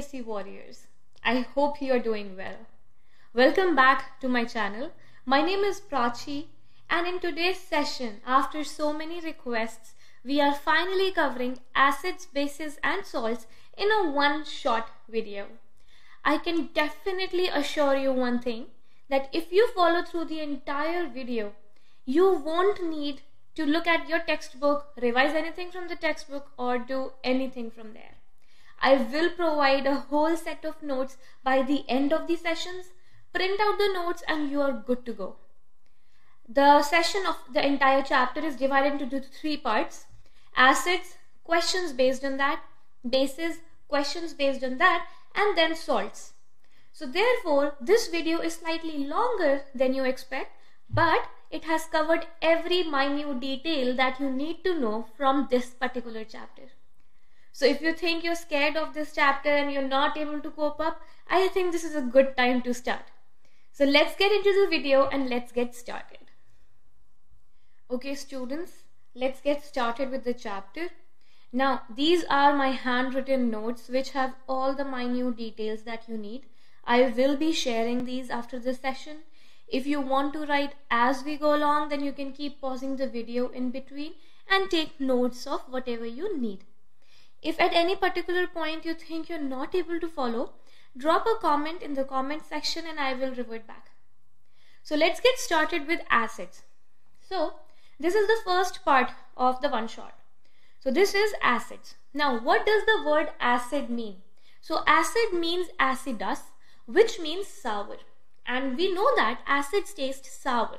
ICSE Warriors. I hope you are doing well. Welcome back to my channel. My name is Prachi, and in today's session, after so many requests, we are finally covering acids, bases and salts in a one-shot video. I can definitely assure you one thing, that if you follow through the entire video, you won't need to look at your textbook, revise anything from the textbook, or do anything from there. I will provide a whole set of notes by the end of the sessions. Print out the notes and you are good to go. The session of the entire chapter is divided into three parts. Acids, questions based on that, bases, questions based on that, and then salts. So therefore, this video is slightly longer than you expect, but it has covered every minute detail that you need to know from this particular chapter. So if you think you're scared of this chapter and you're not able to cope up, I think this is a good time to start. So let's get into the video and let's get started. Okay students, let's get started with the chapter. Now these are my handwritten notes which have all the minute details that you need. I will be sharing these after the session. If you want to write as we go along, then you can keep pausing the video in between and take notes of whatever you need. If at any particular point you think you're not able to follow, drop a comment in the comment section and I will revert back. So let's get started with acids. So this is the first part of the one shot. So this is acids. Now what does the word acid mean? So acid means acidus, which means sour. And we know that acids taste sour.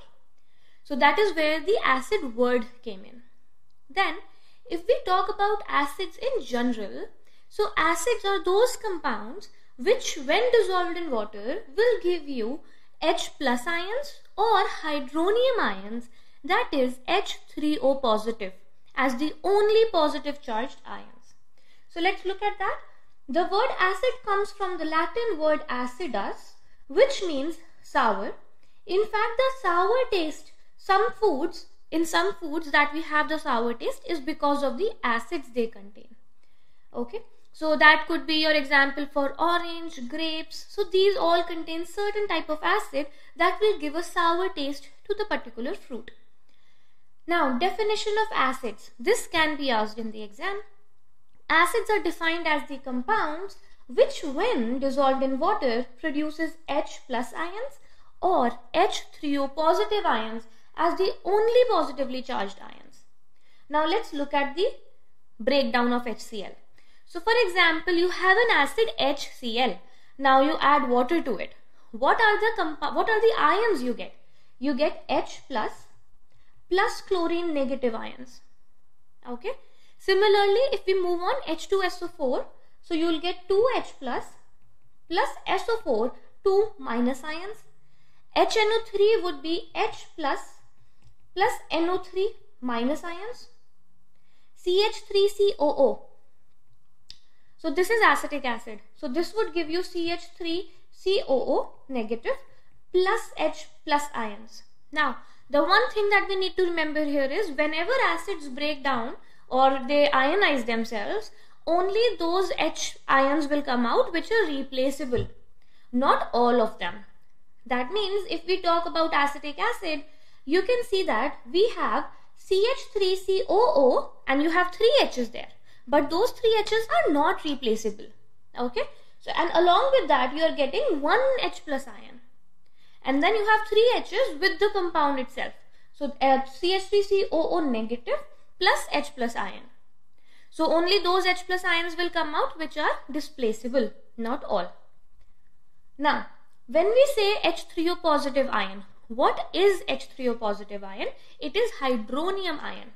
So that is where the acid word came in. Then, if we talk about acids in general, so acids are those compounds which when dissolved in water will give you H plus ions or hydronium ions, that is H3O positive as the only positive charged ions. So let's look at that. The word acid comes from the Latin word acidus, which means sour. In fact, the sour taste, in some foods that we have the sour taste is because of the acids they contain. Okay, so that could be your example for orange, grapes. So these all contain certain type of acid that will give a sour taste to the particular fruit. Now, definition of acids. This can be asked in the exam. Acids are defined as the compounds which when dissolved in water produces H plus ions or H3O positive ions as the only positively charged ions. Now let's look at the breakdown of HCl. So for example, you have an acid HCl. Now you add water to it. What are the ions you get? You get H plus chlorine negative ions. Okay. Similarly, if we move on H2SO4, so you will get 2H plus SO4, 2 minus ions. HNO3 would be H plus NO3 minus ions. CH3COO. So this is acetic acid. So this would give you CH3COO negative plus H plus ions. Now, the one thing that we need to remember here is whenever acids break down or they ionize themselves, only those H ions will come out which are replaceable, not all of them. That means if we talk about acetic acid, you can see that we have CH3COO and you have 3 H's there. But those 3 H's are not replaceable. Okay. So, and along with that you are getting 1 H plus ion. And then you have 3 H's with the compound itself. So CH3COO negative plus H plus ion. So only those H plus ions will come out which are displaceable, not all. Now, when we say H3O positive ion, what is H3O positive ion? It is hydronium ion.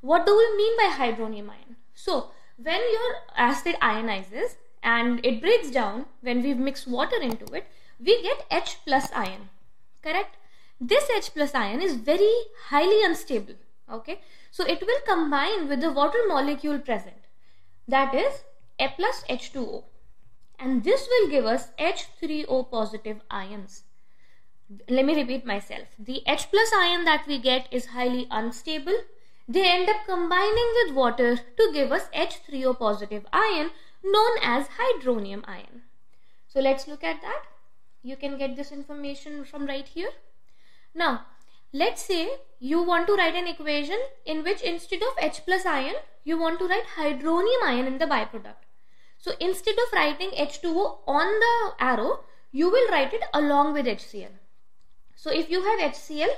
What do we mean by hydronium ion? So, when your acid ionizes and it breaks down, when we mix water into it, we get H plus ion, correct? This H plus ion is very highly unstable, okay? So, it will combine with the water molecule present, that is A plus H2O. And this will give us H3O positive ions. Let me repeat myself. The H plus ion that we get is highly unstable. They end up combining with water to give us H3O positive ion, known as hydronium ion. So let's look at that. You can get this information from right here. Now let's say you want to write an equation in which instead of H plus ion you want to write hydronium ion in the byproduct. So instead of writing H2O on the arrow, you will write it along with HCl. So if you have HCl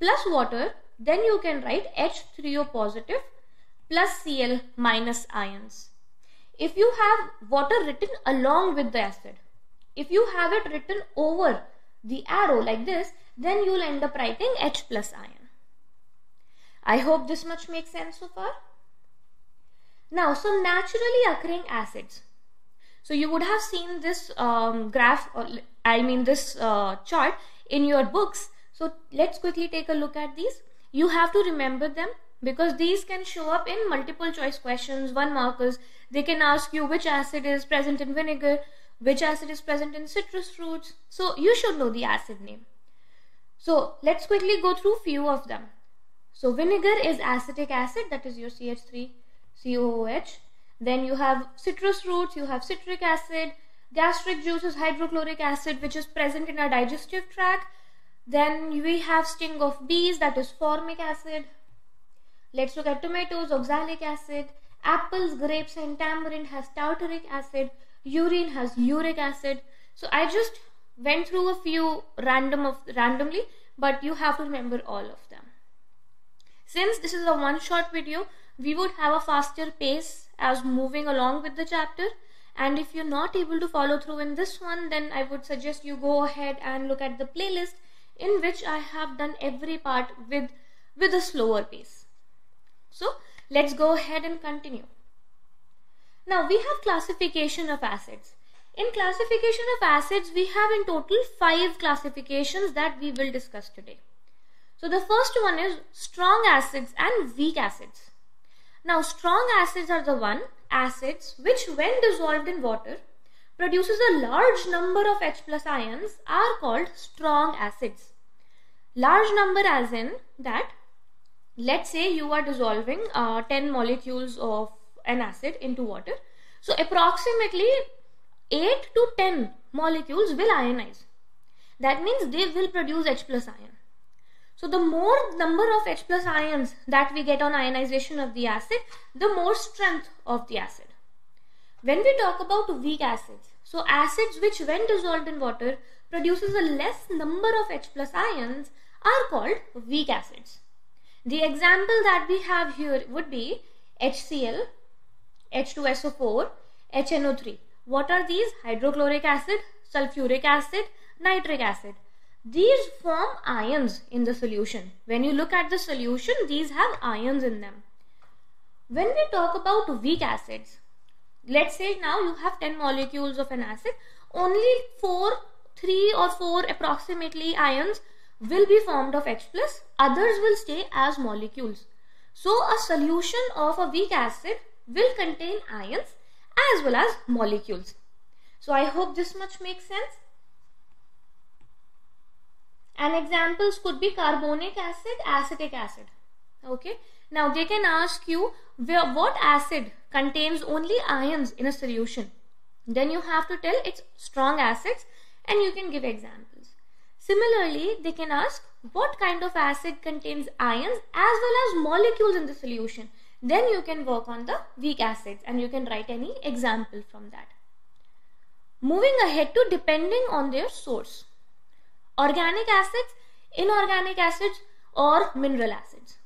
plus water, then you can write H3O positive plus Cl minus ions. If you have water written along with the acid, if you have it written over the arrow like this, then you will end up writing H plus ion. I hope this much makes sense so far. Now some naturally occurring acids. So you would have seen this graph, or I mean this chart in your books. So let's quickly take a look at these. You have to remember them because these can show up in multiple choice questions, one markers. They can ask you which acid is present in vinegar, which acid is present in citrus fruits. So you should know the acid name. So let's quickly go through few of them. So vinegar is acetic acid, that is your CH3COOH. Then you have citrus fruits, you have citric acid, gastric juice is hydrochloric acid, which is present in our digestive tract. Then we have sting of bees, that is formic acid. Let's look at tomatoes, oxalic acid. Apples, grapes and tamarind has tartaric acid. Urine has uric acid. So I just went through a few randomly, but you have to remember all of them. Since this is a one-shot video, we would have a faster pace as moving along with the chapter. And if you're not able to follow through in this one, then I would suggest you go ahead and look at the playlist in which I have done every part with a slower pace. So let's go ahead and continue. Now we have classification of acids. In classification of acids, we have in total 5 classifications that we will discuss today. So the first one is strong acids and weak acids. Now strong acids are acids which when dissolved in water produces a large number of H plus ions are called strong acids. Large number as in that, let's say you are dissolving 10 molecules of an acid into water. So approximately 8 to 10 molecules will ionize. That means they will produce H plus ion. So the more number of H plus ions that we get on ionization of the acid, the more strength of the acid. When we talk about weak acids, so acids which when dissolved in water produces a less number of H plus ions are called weak acids. The example that we have here would be HCl, H2SO4, HNO3. What are these? Hydrochloric acid, sulfuric acid, nitric acid. These form ions in the solution. When you look at the solution, these have ions in them. When we talk about weak acids, let's say now you have 10 molecules of an acid, only 3 or 4 approximately ions will be formed of H+, others will stay as molecules. So a solution of a weak acid will contain ions as well as molecules. So I hope this much makes sense. And examples could be carbonic acid, acetic acid. Okay. Now they can ask you what acid contains only ions in a solution. Then you have to tell it's strong acids and you can give examples. Similarly, they can ask what kind of acid contains ions as well as molecules in the solution. Then you can work on the weak acids and you can write any example from that. Moving ahead to depending on their source. Organic acids, inorganic acids or mineral acids.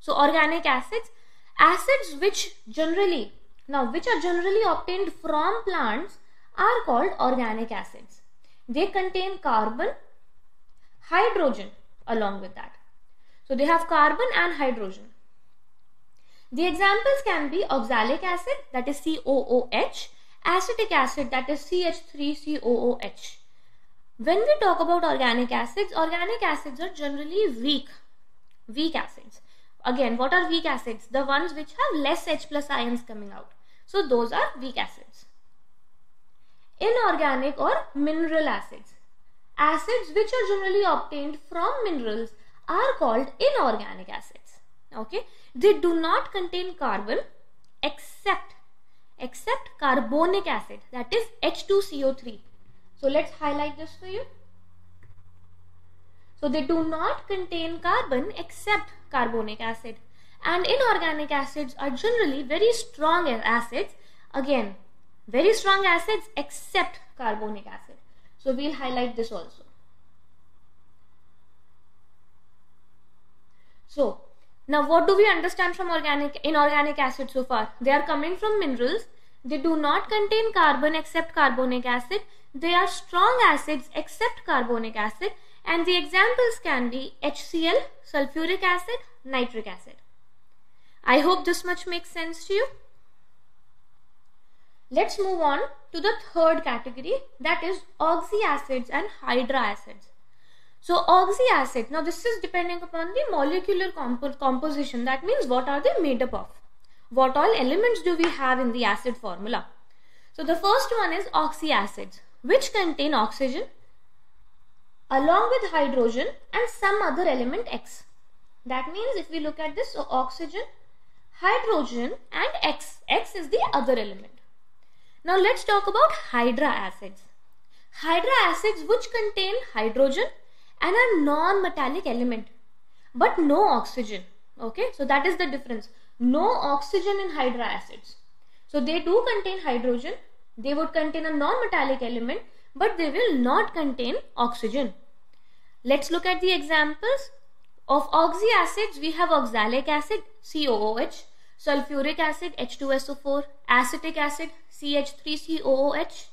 So organic acids, acids which are generally obtained from plants are called organic acids. They contain carbon, hydrogen along with that. So they have carbon and hydrogen. The examples can be oxalic acid, that is COOH, acetic acid, that is CH3COOH. When we talk about organic acids are generally weak acids. Again, what are weak acids? The ones which have less H plus ions coming out. So those are weak acids. Inorganic or mineral acids. Acids which are generally obtained from minerals are called inorganic acids. Okay, they do not contain carbon except except carbonic acid, that is H2CO3. So let's highlight this for you. So they do not contain carbon except carbonic acid, and inorganic acids are generally very strong acids, again very strong acids except carbonic acid. So we'll highlight this also. So now what do we understand from inorganic acids so far? They are coming from minerals. They do not contain carbon except carbonic acid. They are strong acids except carbonic acid, and the examples can be HCl, sulfuric acid, nitric acid. I hope this much makes sense to you. Let's move on to the third category, that is oxyacids and hydraacids. So oxyacids, now this is depending upon the molecular composition, that means what are they made up of, what all elements do we have in the acid formula. So the first one is oxyacids, which contain oxygen along with hydrogen and some other element X. That means if we look at this, so oxygen, hydrogen and X. X is the other element. Now let's talk about hydraacids. Hydraacids which contain hydrogen and a non-metallic element but no oxygen. Okay, so that is the difference. No oxygen in hydraacids. So they do contain hydrogen, they would contain a non-metallic element, but they will not contain oxygen. Let's look at the examples. Of oxyacids, we have oxalic acid, COOH, sulfuric acid, H2SO4, acetic acid, CH3COOH,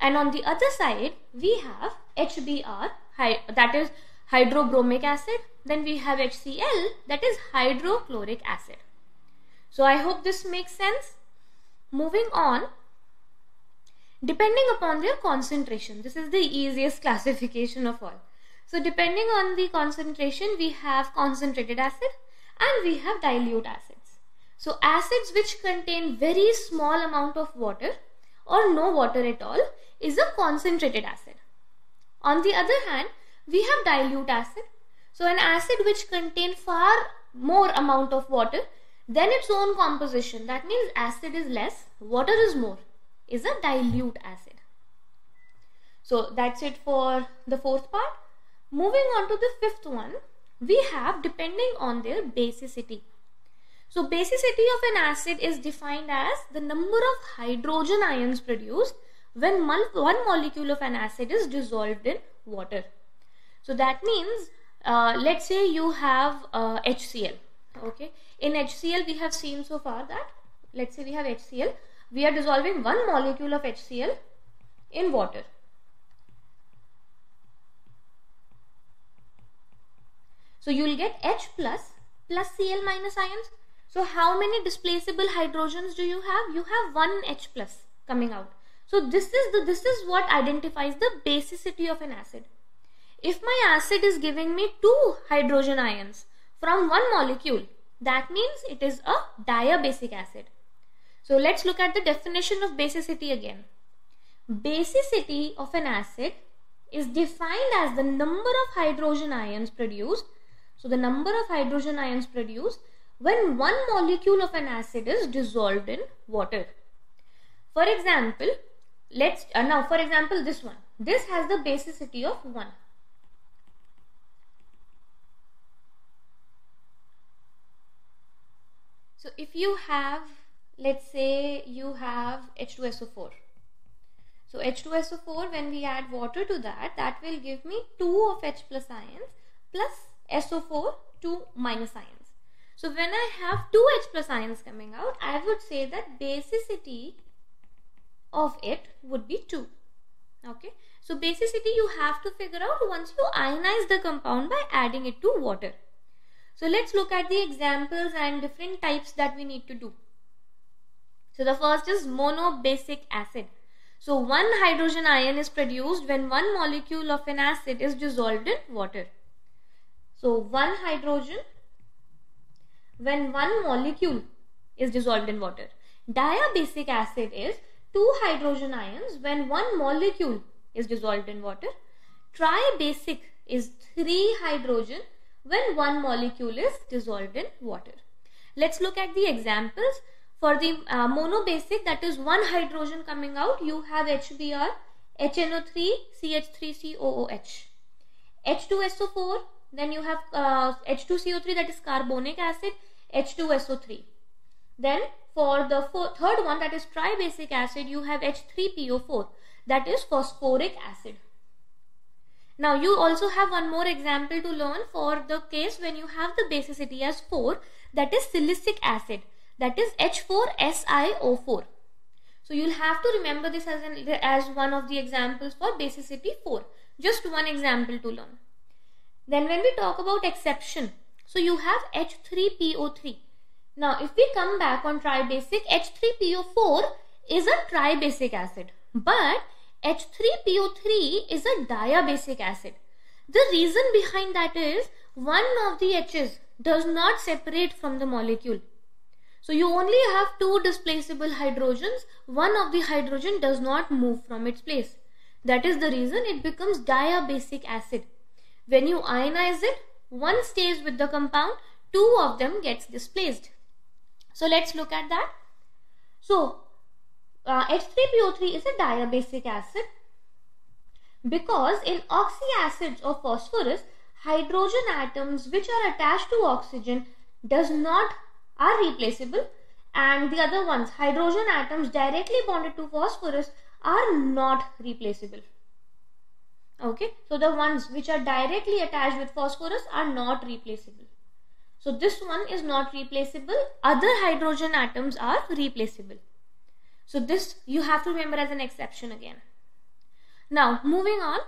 and on the other side we have HBr, that is hydrobromic acid, then we have HCl, that is hydrochloric acid. So I hope this makes sense. Moving on, depending upon their concentration, this is the easiest classification of all. So depending on the concentration, we have concentrated acid and we have dilute acid. So acids which contain very small amount of water or no water at all is a concentrated acid. On the other hand, we have dilute acid. So an acid which contains far more amount of water than its own composition, that means acid is less, water is more, is a dilute acid. So that's it for the fourth part. Moving on to the fifth one, we have depending on their basicity. So basicity of an acid is defined as the number of hydrogen ions produced when one molecule of an acid is dissolved in water. So that means let's say you have HCl. Okay, in HCl we have seen so far that let's say we have HCl, we are dissolving one molecule of HCl in water. So you will get H plus Cl minus ions. So how many displaceable hydrogens do you have? You have one H plus coming out. So this is what identifies the basicity of an acid. If my acid is giving me two hydrogen ions from one molecule, that means it is a diabasic acid. So let's look at the definition of basicity again. Basicity of an acid is defined as the number of hydrogen ions produced. So the number of hydrogen ions produced when one molecule of an acid is dissolved in water. For example, let's for example this one, this has the basicity of 1. So if you have, let's say you have H2SO4, so H2SO4, when we add water to that, that will give me 2 of H plus ions plus SO4 2 minus ions. So when I have 2 H plus ions coming out, I would say that basicity of it would be 2. Okay, so basicity you have to figure out once you ionize the compound by adding it to water. So let's look at the examples and different types that we need to do. So the first is monobasic acid. So one hydrogen ion is produced when one molecule of an acid is dissolved in water. So one hydrogen when one molecule is dissolved in water. Diabasic acid is two hydrogen ions when one molecule is dissolved in water. Tribasic is three hydrogen when one molecule is dissolved in water. Let's look at the examples. For the monobasic, that is one hydrogen coming out, you have HBr, HNO3, CH3COOH, H2SO4, then you have H2CO3, that is carbonic acid, H2SO3. Then for the third one, that is tribasic acid, you have H3PO4, that is phosphoric acid. Now you also have one more example to learn for the case when you have the basicity as 4, that is silicic acid, that is H4SiO4. So you'll have to remember this as one of the examples for basicity 4. Just one example to learn. Then when we talk about exception, so you have H3PO3. Now if we come back on tribasic, H3PO4 is a tribasic acid, but H3PO3 is a diabasic acid. The reason behind that is one of the H's does not separate from the molecule. So you only have two displaceable hydrogens. One of the hydrogen does not move from its place. That is the reason it becomes diabasic acid. When you ionize it, one stays with the compound, two of them gets displaced. So let's look at that. So H3PO3 is a diabasic acid because in oxyacids of phosphorus, hydrogen atoms which are attached to oxygen are replaceable, and the other ones, hydrogen atoms directly bonded to phosphorus, are not replaceable. Okay, so the ones which are directly attached with phosphorus are not replaceable. So this one is not replaceable, other hydrogen atoms are replaceable. So this you have to remember as an exception again. Now moving on,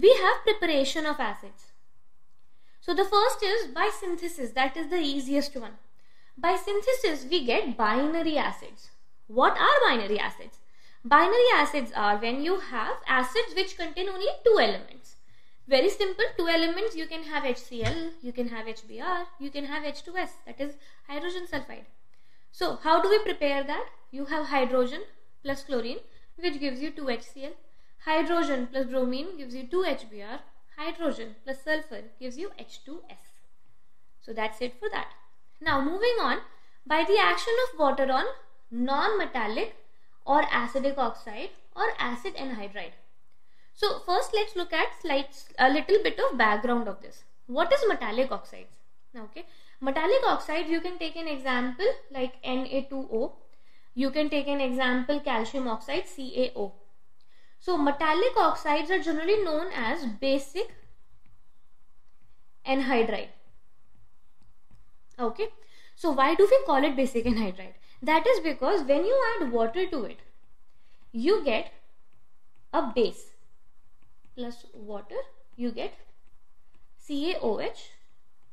we have preparation of acids. So the first is by synthesis, that is the easiest one. By synthesis we get binary acids. What are binary acids? Binary acids are when you have acids which contain only two elements. Very simple, two elements. You can have HCl, you can have HBr, you can have H2S, that is hydrogen sulfide. So how do we prepare that? You have hydrogen plus chlorine, which gives you 2HCl. Hydrogen plus bromine gives you 2HBr. Hydrogen plus sulfur gives you H2S. So that's it for that. Now moving on, by the action of water on non-metallic or acidic oxide or acid anhydride. So first let's look at a little bit of background of this. What is metallic oxides? Okay. Metallic oxides, you can take an example like Na2O. You can take an example calcium oxide, CaO. So metallic oxides are generally known as basic anhydride. Okay. So why do we call it basic anhydride? That is because when you add water to it, you get a base plus water, you get CaOH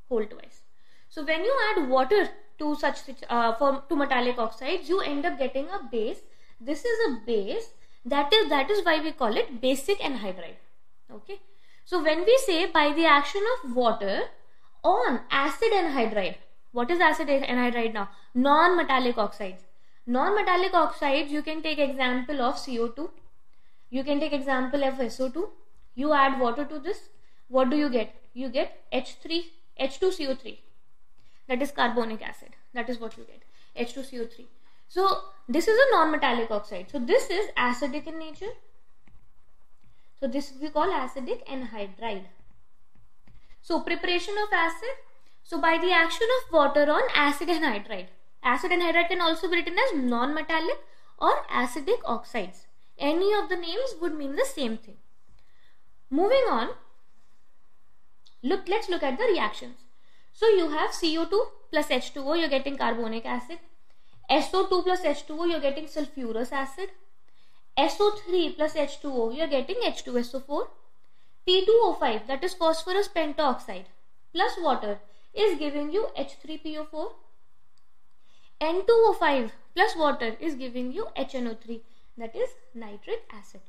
whole twice. So when you add water to to metallic oxides, you end up getting a base. This is a base, that is why we call it basic anhydride. Okay. So when we say by the action of water on acid anhydride, what is acid anhydride now? Non-metallic oxides. Non-metallic oxides, you can take example of CO2. You can take example of SO2. You add water to this. What do you get? You get H2CO3. That is carbonic acid. That is what you get, H2CO3. So this is a non-metallic oxide. So this is acidic in nature. So this we call acidic anhydride. So preparation of acid. So by the action of water on acid anhydride. Acid anhydride can also be written as non-metallic or acidic oxides. Any of the names would mean the same thing. Moving on, let's look at the reactions. So you have CO2 plus H2O, you're getting carbonic acid. SO2 plus H2O, you're getting sulfurous acid. SO3 plus H2O, you're getting H2SO4. P2O5, that is phosphorus pentoxide, plus water is giving you H3PO4. N2O5 plus water is giving you HNO3, that is nitric acid.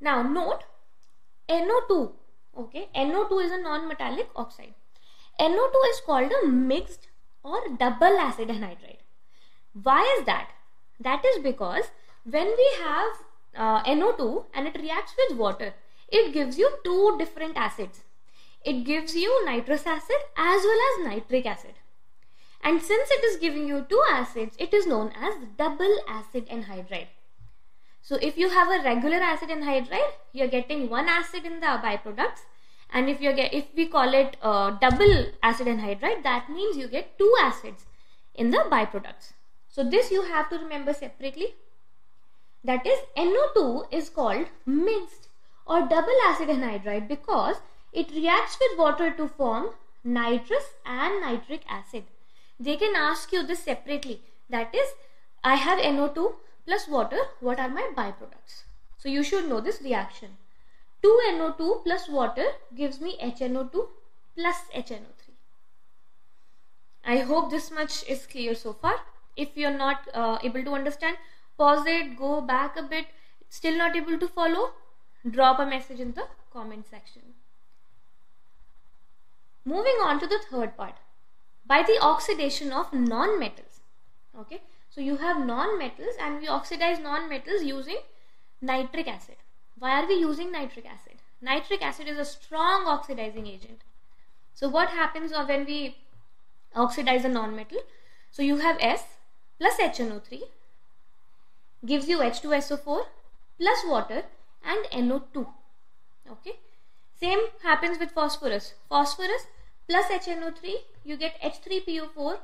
Now note NO2, okay, NO2 is a non-metallic oxide. NO2 is called a mixed or double acid anhydride. Why is that? That is because when we have NO2 and it reacts with water, it gives you two different acids. It gives you nitrous acid as well as nitric acid. and since it is giving you two acids, it is known as double acid anhydride. So if you have a regular acid anhydride, you are getting one acid in the byproducts, and if we call it double acid anhydride, that means you get two acids in the byproducts. So this you have to remember separately. That is, NO2 is called mixed or double acid anhydride because it reacts with water to form nitrous and nitric acid. They can ask you this separately. That is, I have NO2 plus water, what are my byproducts? So you should know this reaction. 2NO2 plus water gives me HNO2 plus HNO3. I hope this much is clear so far. If you are not able to understand, pause it, go back a bit. Still not able to follow? Drop a message in the comment section. Moving on to the third part, by the oxidation of non-metals. Okay, so you have non-metals, and we oxidize non-metals using nitric acid. Why are we using nitric acid? Nitric acid is a strong oxidizing agent. So what happens when we oxidize a non-metal? So you have S plus HNO3 gives you H2SO4 plus water and NO2. Okay, same happens with phosphorus. Phosphorus plus HNO3, you get H3PO4,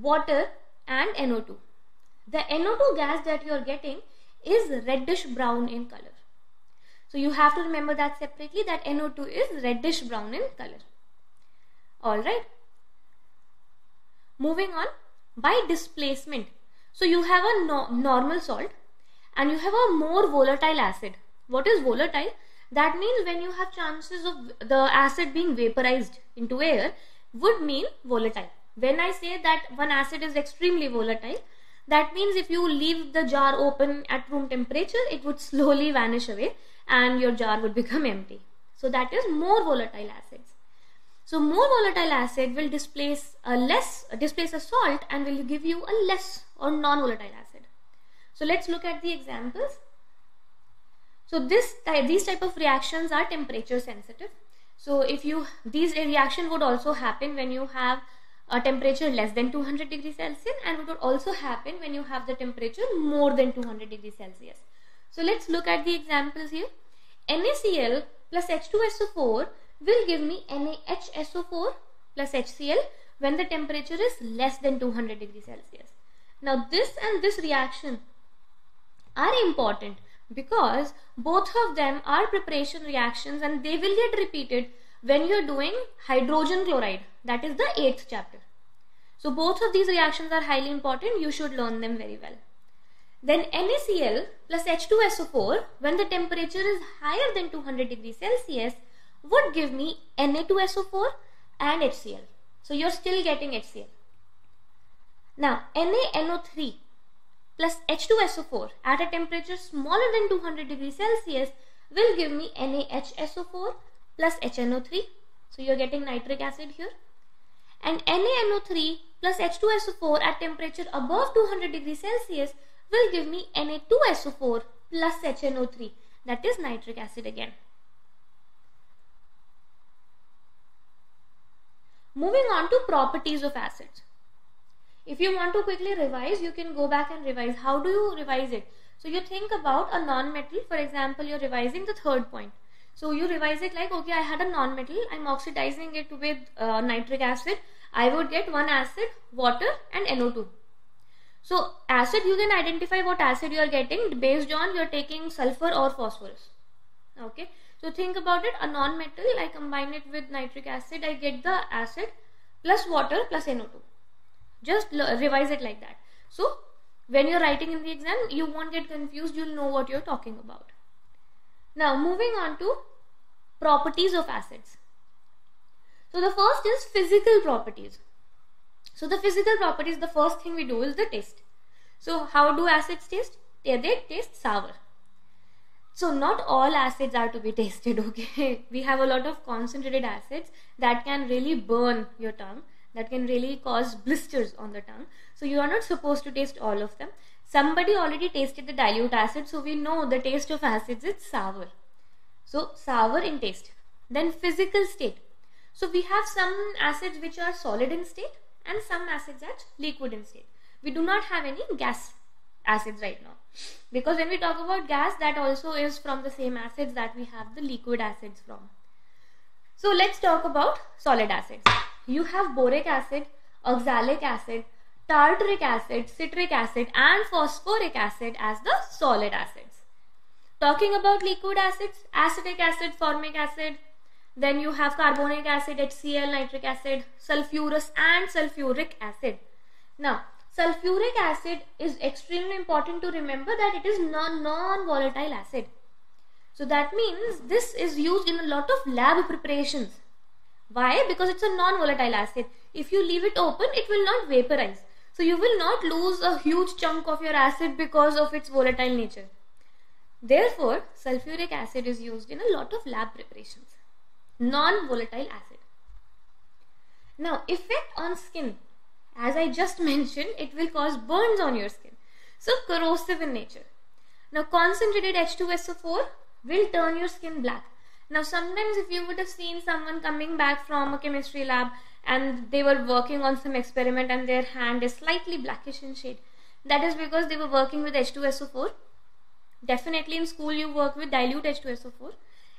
water and NO2. The NO2 gas that you are getting is reddish brown in color. So you have to remember that separately, that NO2 is reddish brown in color. Alright. Moving on, by displacement. So you have a normal salt and you have a more volatile acid. What is volatile? That means when you have chances of the acid being vaporized into air would mean volatile. When I say that one acid is extremely volatile, that means if you leave the jar open at room temperature, it would slowly vanish away and your jar would become empty. So that is more volatile acids. So more volatile acid will displace a salt and will give you a less or non-volatile acid. So let's look at the examples. So these type of reactions are temperature sensitive. So these reaction would also happen when you have a temperature less than 200 degrees Celsius, and it would also happen when you have the temperature more than 200 degrees Celsius. So let's look at the examples here. NaCl plus H2SO4 will give me NaHSO4 plus HCl when the temperature is less than 200 degrees Celsius. Now this and this reaction are important because both of them are preparation reactions and they will get repeated when you are doing hydrogen chloride, that is the 8th chapter. So both of these reactions are highly important, you should learn them very well. Then NaCl plus H2SO4 when the temperature is higher than 200 degrees Celsius would give me Na2SO4 and HCl. So you are still getting HCl. Now NaNO3 plus H2SO4 at a temperature smaller than 200 degrees Celsius will give me NaHSO4 plus HNO3. So you are getting nitric acid here. And NaNO3 plus H2SO4 at temperature above 200 degrees Celsius will give me Na2SO4 plus HNO3. That is nitric acid again. Moving on to properties of acids. If you want to quickly revise, you can go back and revise. How do you revise it? So you think about a non-metal. For example, you're revising the third point. So you revise it like, okay, I had a non-metal. I'm oxidizing it with nitric acid. I would get one acid, water and NO2. So acid, you can identify what acid you are getting based on you're taking sulfur or phosphorus. Okay. So think about it, a non-metal, I combine it with nitric acid, I get the acid plus water plus NO2. Just revise it like that. So when you're writing in the exam, you won't get confused, you'll know what you're talking about. Now moving on to properties of acids. So the first is physical properties. So the physical properties, the first thing we do is the taste. So how do acids taste? They taste sour. So not all acids are to be tasted, okay? We have a lot of concentrated acids that can really burn your tongue, that can really cause blisters on the tongue. So you are not supposed to taste all of them. Somebody already tasted the dilute acid, so we know the taste of acids is sour. So sour in taste. Then physical state. So we have some acids which are solid in state and some acids are liquid in state. We do not have any gas acids right now, because when we talk about gas, that also is from the same acids that we have the liquid acids from. So let's talk about solid acids. You have boric acid, oxalic acid, tartaric acid, citric acid and phosphoric acid as the solid acids. Talking about liquid acids, acetic acid, formic acid, then you have carbonic acid, HCl, nitric acid, sulfurous and sulfuric acid. Now, sulfuric acid is extremely important to remember that it is non-volatile acid. So that means this is used in a lot of lab preparations. Why? Because it's a non-volatile acid. If you leave it open, it will not vaporize. So you will not lose a huge chunk of your acid because of its volatile nature. Therefore, sulfuric acid is used in a lot of lab preparations. Non-volatile acid. Now, effect on skin. As I just mentioned, it will cause burns on your skin. So, corrosive in nature. Now, concentrated H2SO4 will turn your skin black. Now, sometimes if you would have seen someone coming back from a chemistry lab and they were working on some experiment and their hand is slightly blackish in shade, that is because they were working with H2SO4. Definitely in school you work with dilute H2SO4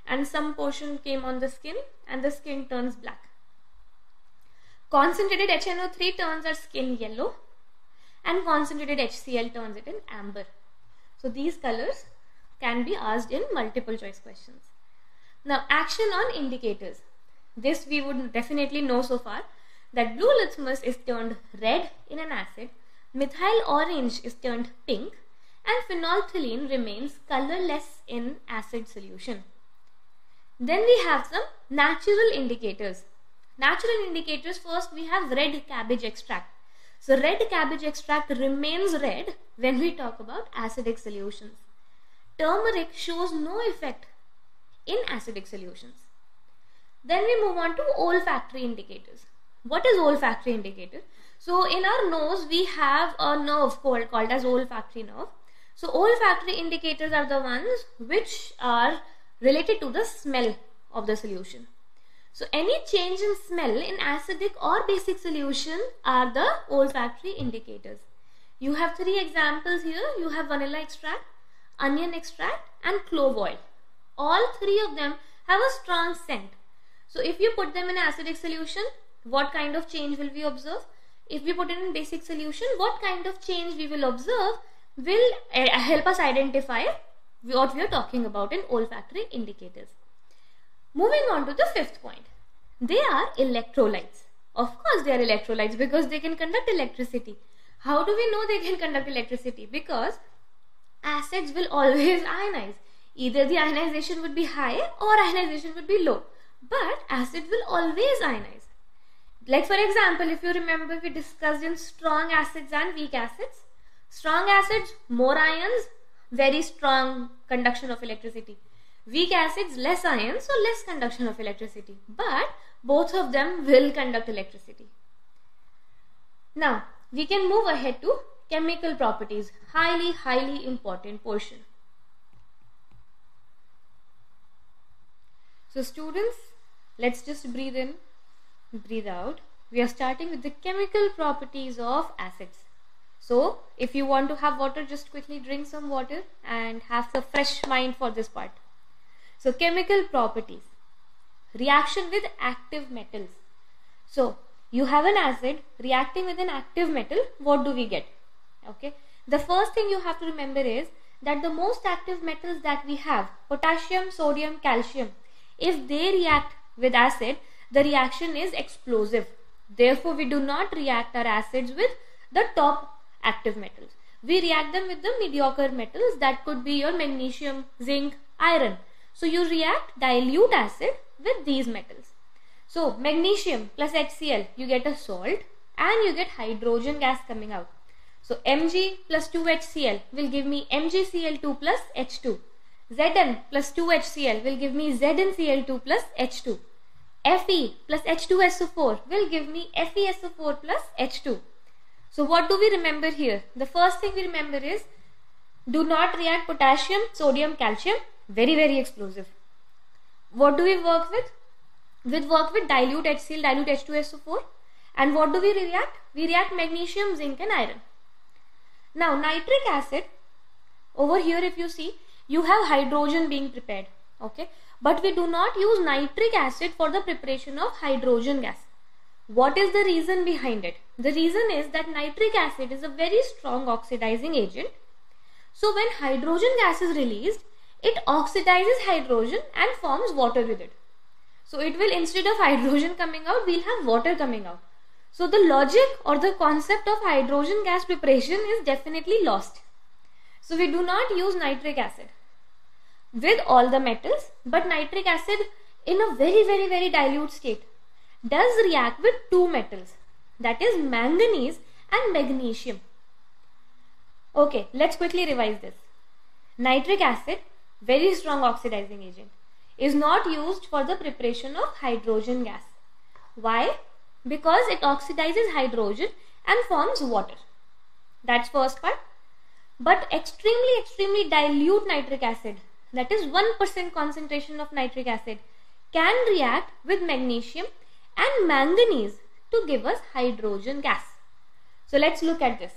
and some portion came on the skin and the skin turns black. Concentrated HNO3 turns our skin yellow and concentrated HCl turns it in amber. So these colors can be asked in multiple choice questions. Now, action on indicators. This we would definitely know so far, that blue litmus is turned red in an acid, methyl orange is turned pink, and phenolphthalein remains colorless in acid solution. Then we have some natural indicators. Natural indicators, first we have red cabbage extract. So red cabbage extract remains red when we talk about acidic solutions. Turmeric shows no effect in acidic solutions. Then we move on to olfactory indicators. What is olfactory indicator? So in our nose we have a nerve called as olfactory nerve. So olfactory indicators are the ones which are related to the smell of the solution. So any change in smell in acidic or basic solution are the olfactory indicators. You have three examples here. You have vanilla extract, onion extract and clove oil. All three of them have a strong scent. So if you put them in acidic solution, what kind of change will we observe? If we put it in basic solution, what kind of change we will observe will help us identify what we are talking about in olfactory indicators. Moving on to the fifth point, they are electrolytes. Of course they are electrolytes because they can conduct electricity. How do we know they can conduct electricity? Because acids will always ionize. Either the ionization would be high or ionization would be low. But acid will always ionize. Like for example, if you remember, we discussed in strong acids and weak acids. Strong acids, more ions, very strong conduction of electricity. Weak acids, less ions, so less conduction of electricity, but both of them will conduct electricity. Now, we can move ahead to chemical properties, highly important portion. So students, let's just breathe in, breathe out. We are starting with the chemical properties of acids. So if you want to have water, just quickly drink some water and have a fresh mind for this part. So chemical properties, reaction with active metals. So you have an acid reacting with an active metal, what do we get? Okay. The first thing you have to remember is that the most active metals that we have, potassium, sodium, calcium, if they react with acid, the reaction is explosive. Therefore, we do not react our acids with the top active metals. We react them with the mediocre metals, that could be your magnesium, zinc, iron. So you react dilute acid with these metals. So magnesium plus HCl, you get a salt and you get hydrogen gas coming out. So Mg plus 2HCl will give me MgCl2 plus H2. Zn plus 2HCl will give me ZnCl2 plus H2. Fe plus H2SO4 will give me FeSO4 plus H2. So what do we remember here? The first thing we remember is, do not react potassium, sodium, calcium. Very explosive. What do we work with? We work with dilute HCl, dilute H2SO4 And what do we react? We react magnesium, zinc and iron. Now nitric acid, over here if you see, you have hydrogen being prepared, okay, but we do not use nitric acid for the preparation of hydrogen gas. What is the reason behind it? The reason is that nitric acid is a very strong oxidizing agent. So when hydrogen gas is released, it oxidizes hydrogen and forms water with it. So it will, instead of hydrogen coming out, we'll have water coming out. So the logic or the concept of hydrogen gas preparation is definitely lost. So we do not use nitric acid with all the metals, but nitric acid in a very, very, very dilute state does react with two metals, that is manganese and magnesium. Okay, let's quickly revise this. Nitric acid, very strong oxidizing agent, is not used for the preparation of hydrogen gas. Why? Because it oxidizes hydrogen and forms water. That's first part. But extremely dilute nitric acid, that is 1% concentration of nitric acid, can react with magnesium and manganese to give us hydrogen gas. So let's look at this.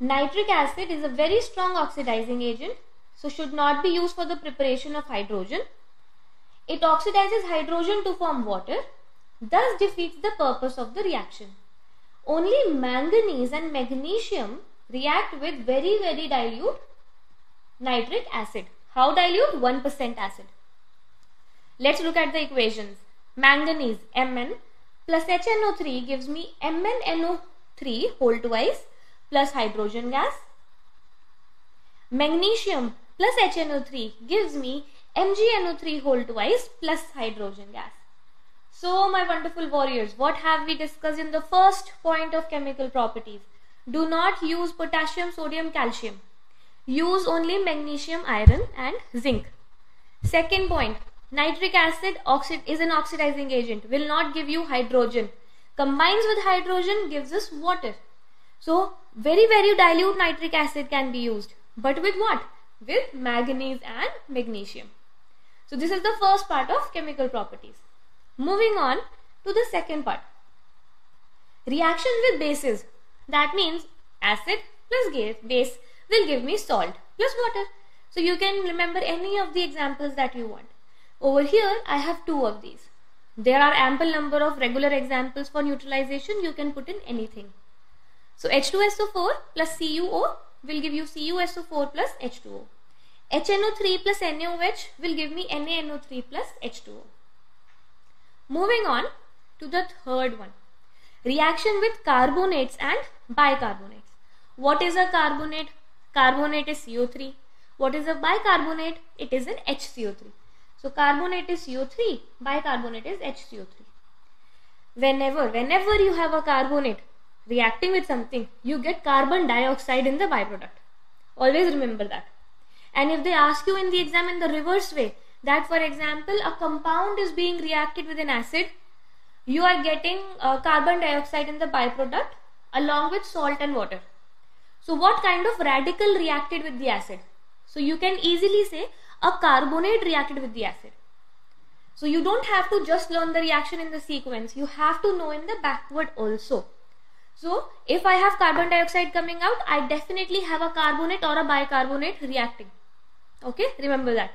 Nitric acid is a very strong oxidizing agent, so should not be used for the preparation of hydrogen. It oxidizes hydrogen to form water, thus defeats the purpose of the reaction. Only manganese and magnesium react with very, very dilute nitric acid. How dilute? 1% acid. Let's look at the equations. Manganese, Mn plus HNO3 gives me MnNO3 whole twice plus hydrogen gas. Magnesium plus HNO3 gives me MgNO3 whole twice plus hydrogen gas. So my wonderful warriors, what have we discussed in the first point of chemical properties? Do not use potassium, sodium, calcium. Use only magnesium, iron and zinc. Second point, nitric acid is an oxidizing agent, will not give you hydrogen. Combines with hydrogen, gives us water. So very, very dilute nitric acid can be used. But with what? With manganese and magnesium. So this is the first part of chemical properties. Moving on to the second part. Reaction with bases. That means acid plus base will give me salt plus water. So you can remember any of the examples that you want. Over here I have two of these. There are ample number of regular examples for neutralization. You can put in anything. So H2SO4 plus CuO will give you CuSO4 plus H2O. HNO3 plus NaOH will give me NaNO3 plus H2O. Moving on to the third one. Reaction with carbonates and bicarbonates. What is a carbonate? Carbonate is CO3. What is a bicarbonate? It is an HCO3. So carbonate is CO3, bicarbonate is HCO3. Whenever you have a carbonate reacting with something, you get carbon dioxide in the byproduct. Always remember that. And if they ask you in the exam in the reverse way, that for example a compound is being reacted with an acid, you are getting carbon dioxide in the byproduct along with salt and water. So what kind of radical reacted with the acid? So you can easily say a carbonate reacted with the acid. So you don't have to just learn the reaction in the sequence, you have to know in the backward also. So if I have carbon dioxide coming out, I definitely have a carbonate or a bicarbonate reacting. Okay, remember that.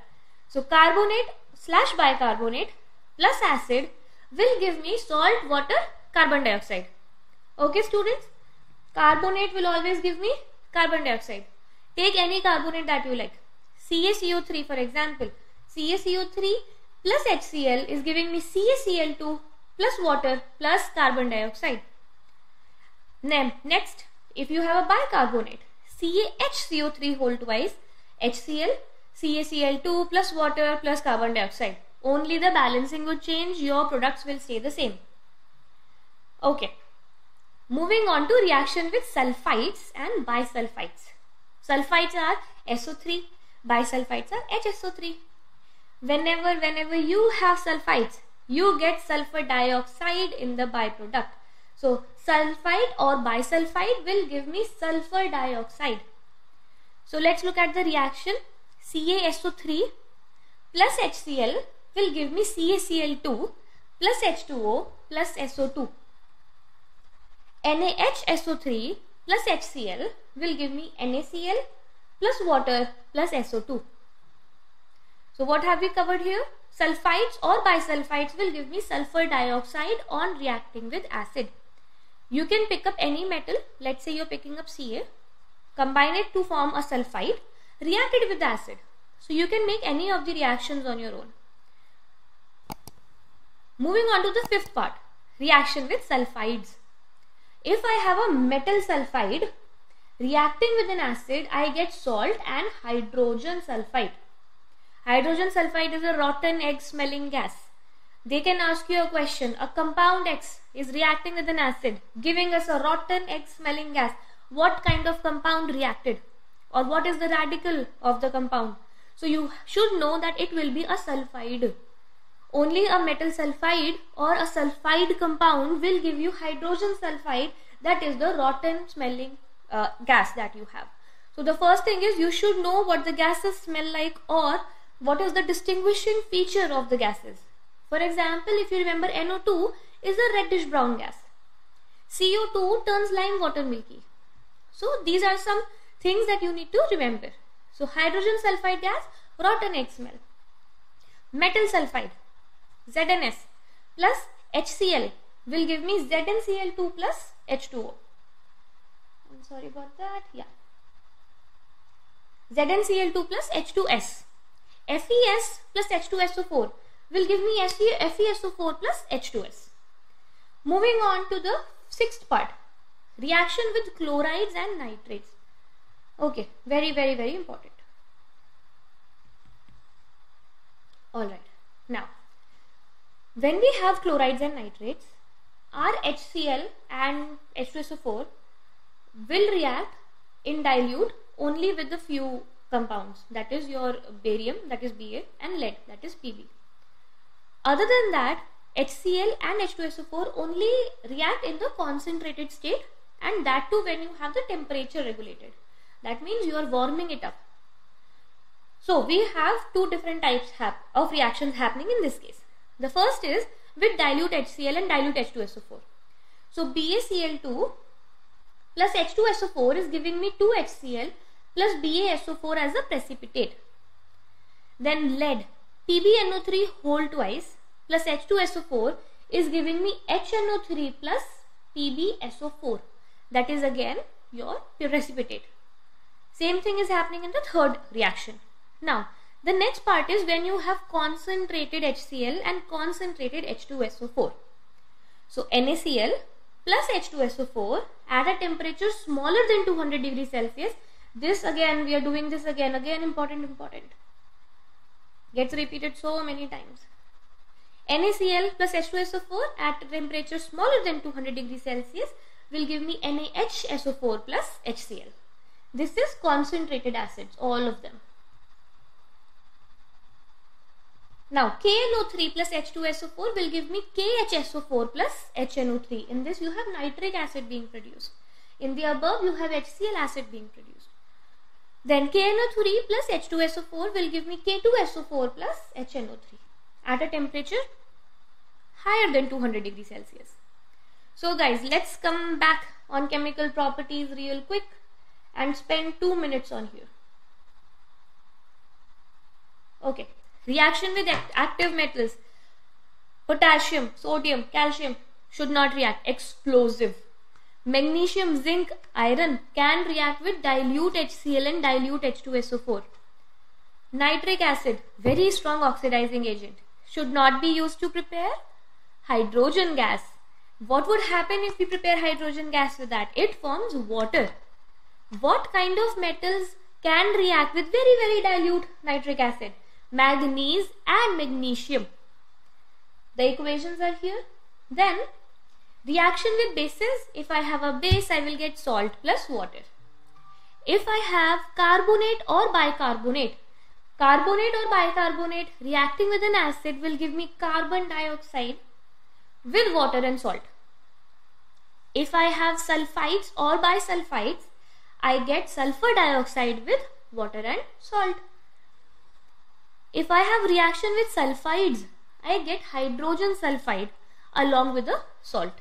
So carbonate slash bicarbonate plus acid will give me salt, water, carbon dioxide. Okay students, carbonate will always give me carbon dioxide. Take any carbonate that you like. CaCO3 for example. CaCO3 plus HCl is giving me CaCl2 plus water plus carbon dioxide. Then next, if you have a bicarbonate, CaHCO3 whole twice, HCl, CaCl2 plus water plus carbon dioxide. Only the balancing would change, your products will stay the same. Okay, moving on to reaction with sulfites and bisulfites. Sulfites are SO3, bisulfites are HSO3. Whenever you have sulfites, you get sulfur dioxide in the byproduct. So sulfite or bisulfite will give me sulfur dioxide. So let's look at the reaction. CaSO3 plus HCl will give me CaCl2 plus H2O plus SO2. NaHSO3 plus HCl will give me NaCl plus water plus SO2. So what have we covered here? Sulfides or bisulfides will give me sulfur dioxide on reacting with acid. You can pick up any metal, let's say you are picking up Ca, combine it to form a sulfide, react it with acid. So you can make any of the reactions on your own. Moving on to the fifth part, reaction with sulfides. If I have a metal sulfide reacting with an acid, I get salt and hydrogen sulfide. Hydrogen sulfide is a rotten egg smelling gas. They can ask you a question, a compound X is reacting with an acid, giving us a rotten egg smelling gas. What kind of compound reacted? Or what is the radical of the compound? So you should know that it will be a sulfide. Only a metal sulfide or a sulfide compound will give you hydrogen sulfide, that is the rotten smelling gas that you have. So the first thing is you should know what the gases smell like or what is the distinguishing feature of the gases. For example, if you remember, NO2 is a reddish brown gas. CO2 turns lime water milky. So these are some things that you need to remember. So hydrogen sulfide gas, rotten egg smell. Metal sulfide, ZnS plus HCl will give me ZnCl2 plus H2O. I'm sorry about that. Yeah. ZnCl2 plus H2S. FeS plus H2SO4 will give me FeSO4 plus H2S. Moving on to the sixth part, reaction with chlorides and nitrates. Okay, very, very, very important. Alright, now when we have chlorides and nitrates, our HCl and H2SO4 will react in dilute only with a few compounds, that is your barium, that is Ba, and lead, that is Pb. Other than that, HCl and H2SO4 only react in the concentrated state, and that too when you have the temperature regulated. That means you are warming it up. So we have two different types of reactions happening in this case. The first is with dilute HCl and dilute H2SO4. So BaCl2 plus H2SO4 is giving me 2HCl plus BaSO4 as a precipitate. Then lead, PbNO3 whole twice plus H2SO4 is giving me HNO3 plus PbSO4. That is again your precipitate. Same thing is happening in the third reaction. Now, the next part is when you have concentrated HCl and concentrated H2SO4. So, NaCl plus H2SO4 at a temperature smaller than 200 degrees Celsius. This again, we are doing this again, important. Gets repeated so many times. NaCl plus H2SO4 at a temperature smaller than 200 degrees Celsius will give me NaHSO4 plus HCl. This is concentrated acids, all of them. Now, KNO3 plus H2SO4 will give me KHSO4 plus HNO3. In this, you have nitric acid being produced. In the above, you have HCl acid being produced. Then KNO3 plus H2SO4 will give me K2SO4 plus HNO3 at a temperature higher than 200 degrees Celsius. So guys, let's come back on chemical properties real quick and spend 2 minutes on here. Okay, reaction with active metals. Potassium, sodium, calcium should not react. Explosive. Magnesium, zinc, iron can react with dilute HCl and dilute H2SO4. Nitric acid, very strong oxidizing agent, should not be used to prepare hydrogen gas. What would happen if we prepare hydrogen gas with that? It forms water. What kind of metals can react with very, very dilute nitric acid? Manganese and magnesium. The equations are here. Then reaction with bases. If I have a base, I will get salt plus water. If I have carbonate or bicarbonate reacting with an acid will give me carbon dioxide with water and salt. If I have sulfides or bisulfides, I get sulfur dioxide with water and salt. If I have reaction with sulfides, I get hydrogen sulfide along with the salt.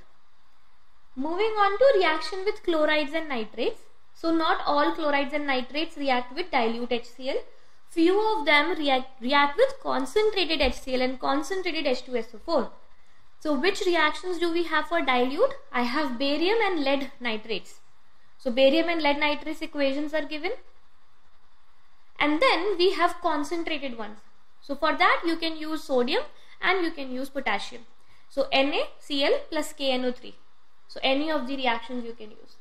Moving on to reaction with chlorides and nitrates. So not all chlorides and nitrates react with dilute HCl. Few of them react with concentrated HCl and concentrated H2SO4. So which reactions do we have for dilute? I have barium and lead nitrates. So barium and lead nitrates equations are given. And then we have concentrated ones. So for that you can use sodium and you can use potassium. So NaCl plus KNO3. So any of the reactions you can use.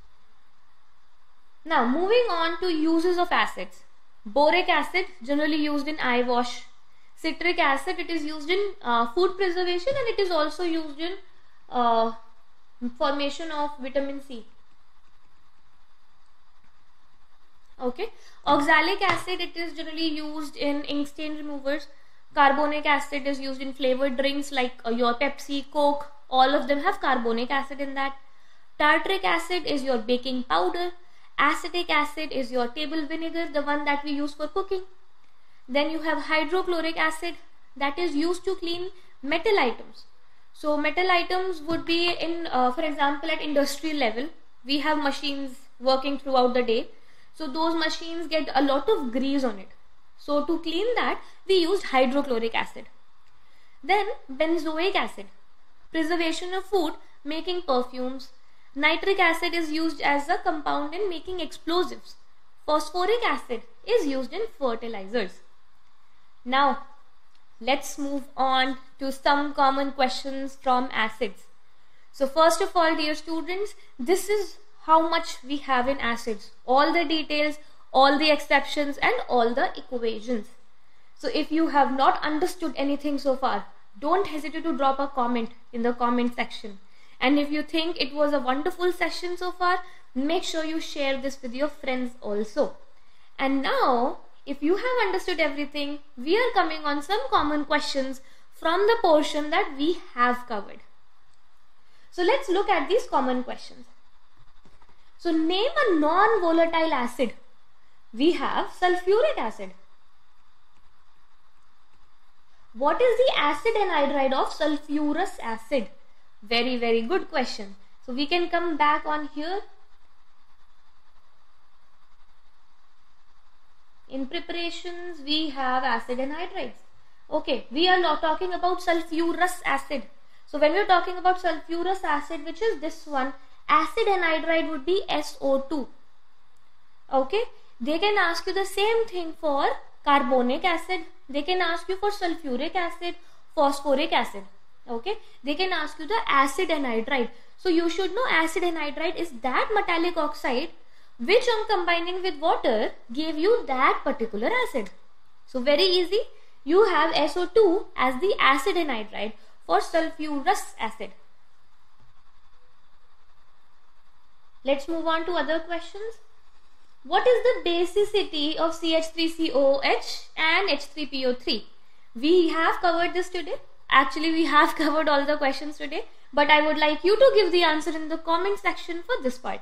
Now moving on to uses of acids. Boric acid generally used in eye wash. Citric acid, it is used in food preservation, and it is also used in formation of vitamin C. Okay. Oxalic acid, it is generally used in ink stain removers. Carbonic acid is used in flavored drinks like your Pepsi, Coke. All of them have carbonic acid in that. Tartaric acid is your baking powder. Acetic acid is your table vinegar, the one that we use for cooking. Then you have hydrochloric acid, that is used to clean metal items. So metal items would be in, for example, at industrial level, we have machines working throughout the day. So those machines get a lot of grease on it. So to clean that, we used hydrochloric acid. Then benzoic acid, preservation of food, making perfumes. Nitric acid is used as a compound in making explosives. Phosphoric acid is used in fertilizers. Now, let's move on to some common questions from acids. So first of all, dear students, this is how much we have in acids. All the details, all the exceptions and all the equations. So if you have not understood anything so far, don't hesitate to drop a comment in the comment section. And if you think it was a wonderful session so far, make sure you share this with your friends also. And now, if you have understood everything, we are coming on some common questions from the portion that we have covered. So let's look at these common questions. So name a non-volatile acid. We have sulfuric acid. What is the acid anhydride of sulfurous acid? Very, very good question. So we can come back on here. In preparations, we have acid anhydrides. Okay, we are not talking about sulfurous acid. So when we are talking about sulfurous acid, which is this one, acid anhydride would be SO2. Okay, they can ask you the same thing for carbonic acid. They can ask you for sulfuric acid, phosphoric acid. Okay, they can ask you the acid anhydride. So you should know acid anhydride is that metallic oxide which on combining with water gave you that particular acid. So very easy, you have SO2 as the acid anhydride for sulfurous acid. Let's move on to other questions. What is the basicity of CH3COOH and H3PO3? We have covered this today. Actually, we have covered all the questions today, but I would like you to give the answer in the comment section for this part.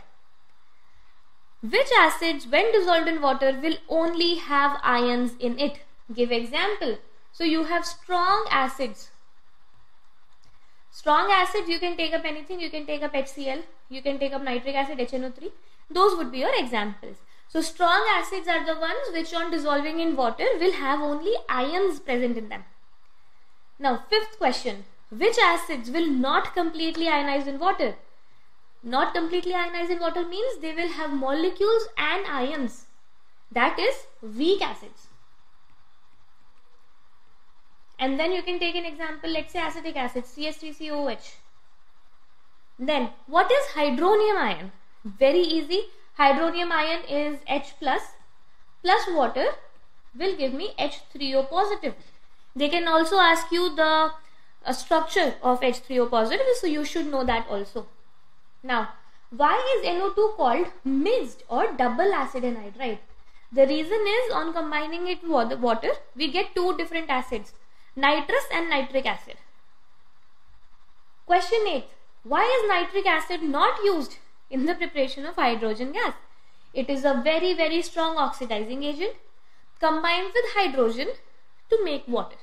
Which acids, when dissolved in water, will only have ions in it? Give example. So you have strong acids. Strong acids, you can take up anything. You can take up HCl, you can take up nitric acid, HNO3. Those would be your examples. So strong acids are the ones which on dissolving in water will have only ions present in them. Now, fifth question, which acids will not completely ionize in water? Not completely ionize in water means they will have molecules and ions. That is weak acids. And then you can take an example, let's say acetic acid, CH3COOH. Then, what is hydronium ion? Very easy, hydronium ion is H+, plus water will give me H3O positive. They can also ask you the structure of H3O positive, so you should know that also. Now, why is NO2 called mixed or double acid anhydride? The reason is on combining it with water, we get two different acids, nitrous and nitric acid. Question 8. Why is nitric acid not used in the preparation of hydrogen gas? It is a very, very strong oxidizing agent combined with hydrogen to make water.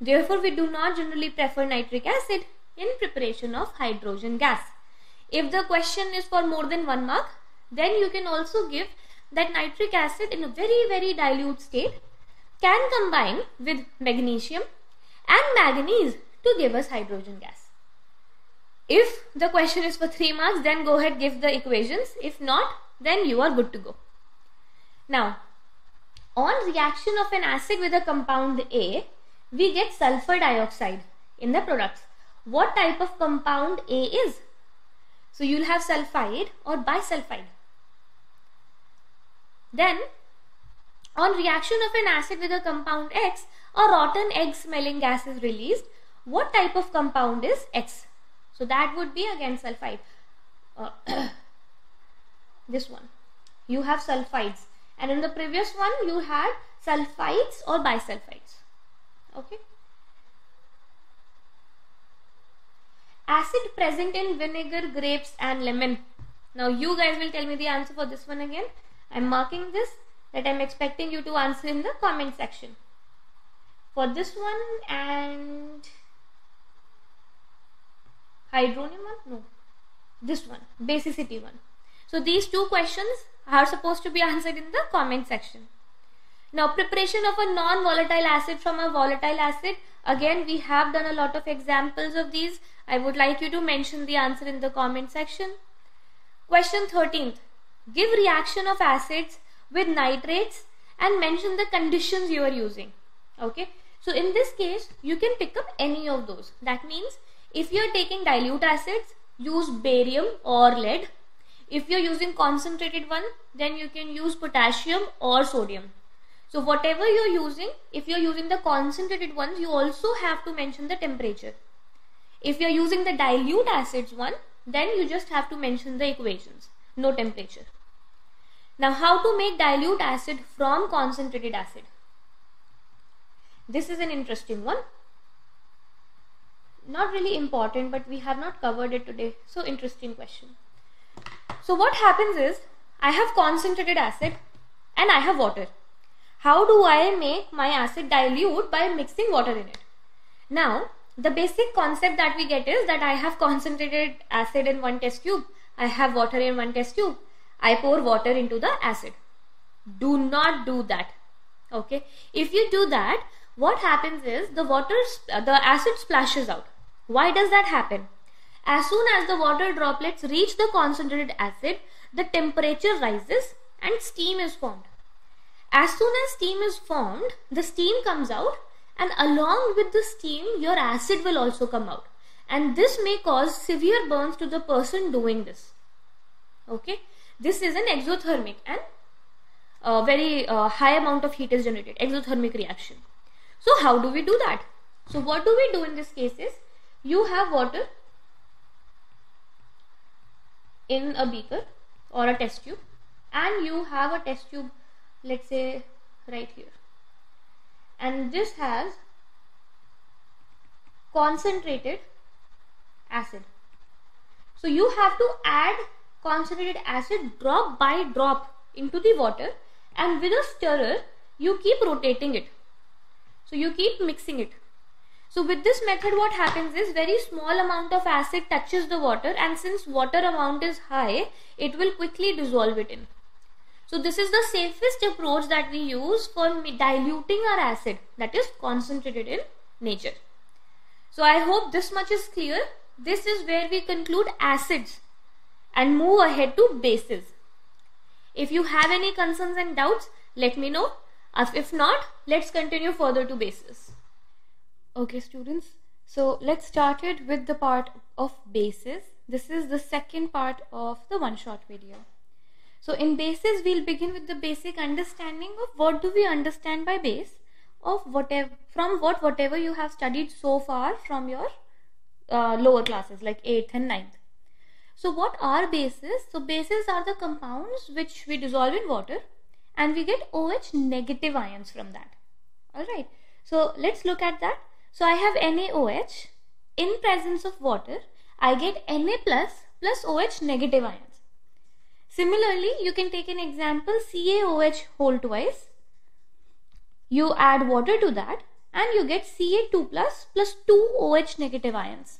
Therefore, we do not generally prefer nitric acid in preparation of hydrogen gas. If the question is for more than 1 mark, then you can also give that nitric acid in a very, very dilute state can combine with magnesium and manganese to give us hydrogen gas. If the question is for 3 marks, then go ahead, give the equations. If not, then you are good to go. Now, on reaction of an acid with a compound A, we get sulfur dioxide in the products. What type of compound A is? So you'll have sulfide or bisulfide. Then, on reaction of an acid with a compound X, a rotten egg smelling gas is released. What type of compound is X? So that would be again sulfide. This one. You have sulfides, and in the previous one you had sulfites or bisulfides. Okay. Acid present in vinegar, grapes and lemon. Now you guys will tell me the answer for this one again. I am marking this, that I am expecting you to answer in the comment section. For this one and hydronium one? No. This one, basicity one. So these two questions are supposed to be answered in the comment section. Now, preparation of a non-volatile acid from a volatile acid. Again, we have done a lot of examples of these. I would like you to mention the answer in the comment section. Question 13th. Give reaction of acids with nitrates and mention the conditions you are using. Okay. So, in this case, you can pick up any of those. That means, if you are taking dilute acids, use barium or lead. If you are using concentrated one, then you can use potassium or sodium. So whatever you are using, if you are using the concentrated ones, you also have to mention the temperature. If you are using the dilute acids one, then you just have to mention the equations, no temperature. Now, how to make dilute acid from concentrated acid? This is an interesting one. Not really important, but we have not covered it today. So interesting question. So what happens is, I have concentrated acid and I have water. How do I make my acid dilute? By mixing water in it. Now, the basic concept that we get is that I have concentrated acid in one test tube. I have water in one test tube. I pour water into the acid. Do not do that. Okay. If you do that, what happens is the acid splashes out. Why does that happen? As soon as the water droplets reach the concentrated acid, the temperature rises and steam is formed. As soon as steam is formed, the steam comes out, and along with the steam, your acid will also come out. And this may cause severe burns to the person doing this. Okay, this is an exothermic, and a very high amount of heat is generated, exothermic reaction. So how do we do that? So what do we do in this case is, you have water in a beaker or a test tube, and you have a test tube, let's say, right here, and this has concentrated acid. So you have to add concentrated acid drop by drop into the water, and with a stirrer you keep rotating it, so you keep mixing it. So with this method, what happens is, very small amount of acid touches the water, and since water amount is high, it will quickly dissolve it in. So this is the safest approach that we use for diluting our acid, that is concentrated in nature. So I hope this much is clear. This is where we conclude acids and move ahead to bases. If you have any concerns and doubts, let me know. If not, let's continue further to bases. Okay students, so let's start it with the part of bases. This is the second part of the one-shot video. So in bases, we'll begin with the basic understanding of what do we understand by base, of whatever, from whatever you have studied so far from your lower classes like 8th and 9th. So what are bases? So bases are the compounds which we dissolve in water and we get OH negative ions from that. Alright, so let's look at that. So I have NaOH. In presence of water, I get Na plus OH negative ions. Similarly, you can take an example, CaOH whole twice. You add water to that and you get Ca2 plus 2 OH negative ions.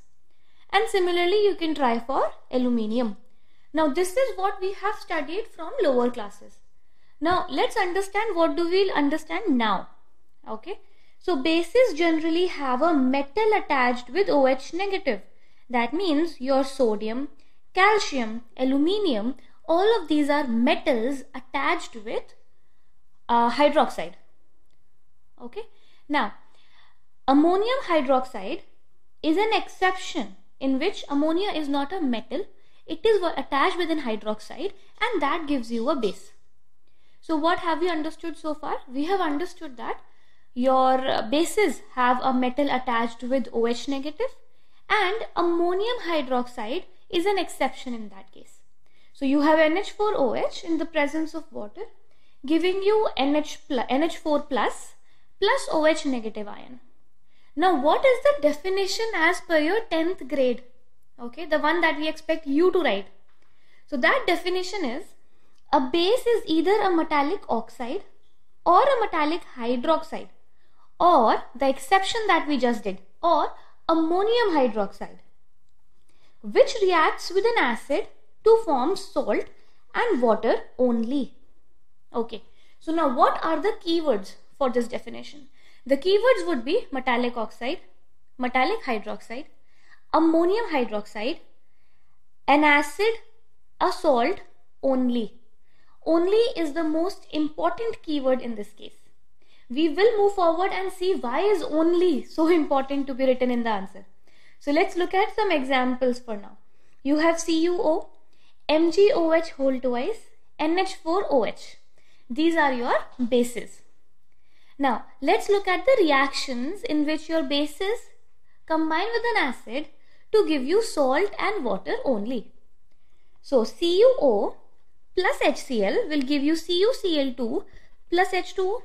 And similarly, you can try for aluminium. Now, this is what we have studied from lower classes. Now, let's understand what do we understand now. Okay. So, bases generally have a metal attached with OH negative. That means your sodium, calcium, aluminium, all of these are metals attached with hydroxide. Okay. Now, ammonium hydroxide is an exception in which ammonia is not a metal. It is attached with an hydroxide and that gives you a base. So what have we understood so far? We have understood that your bases have a metal attached with OH negative and ammonium hydroxide is an exception in that case. So you have NH4OH in the presence of water giving you NH4 plus OH negative ion. Now what is the definition as per your 10th grade? Okay, the one that we expect you to write. So that definition is, a base is either a metallic oxide or a metallic hydroxide or the exception that we just did or ammonium hydroxide which reacts with an acid to form salt and water only. Okay, so now what are the keywords for this definition? The keywords would be metallic oxide, metallic hydroxide, ammonium hydroxide, an acid, a salt only. Only is the most important keyword in this case. We will move forward and see why is only so important to be written in the answer. So let's look at some examples for now. You have CuO, MgOH whole twice, NH4OH. These are your bases. Now let's look at the reactions in which your bases combine with an acid to give you salt and water only. So CuO plus HCl will give you CuCl2 plus H2O.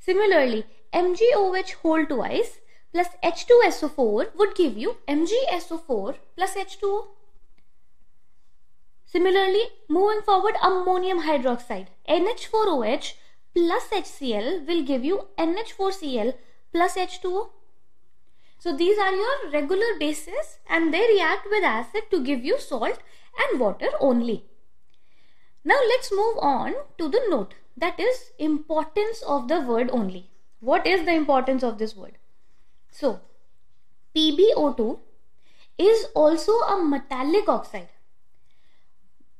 Similarly, MgOH whole twice plus H2SO4 would give you MgSO4 plus H2O. Similarly, moving forward, ammonium hydroxide, NH4OH plus HCl will give you NH4Cl plus H2O. So these are your regular bases and they react with acid to give you salt and water only. Now let's move on to the note, that is importance of the word only. What is the importance of this word? So PbO2 is also a metallic oxide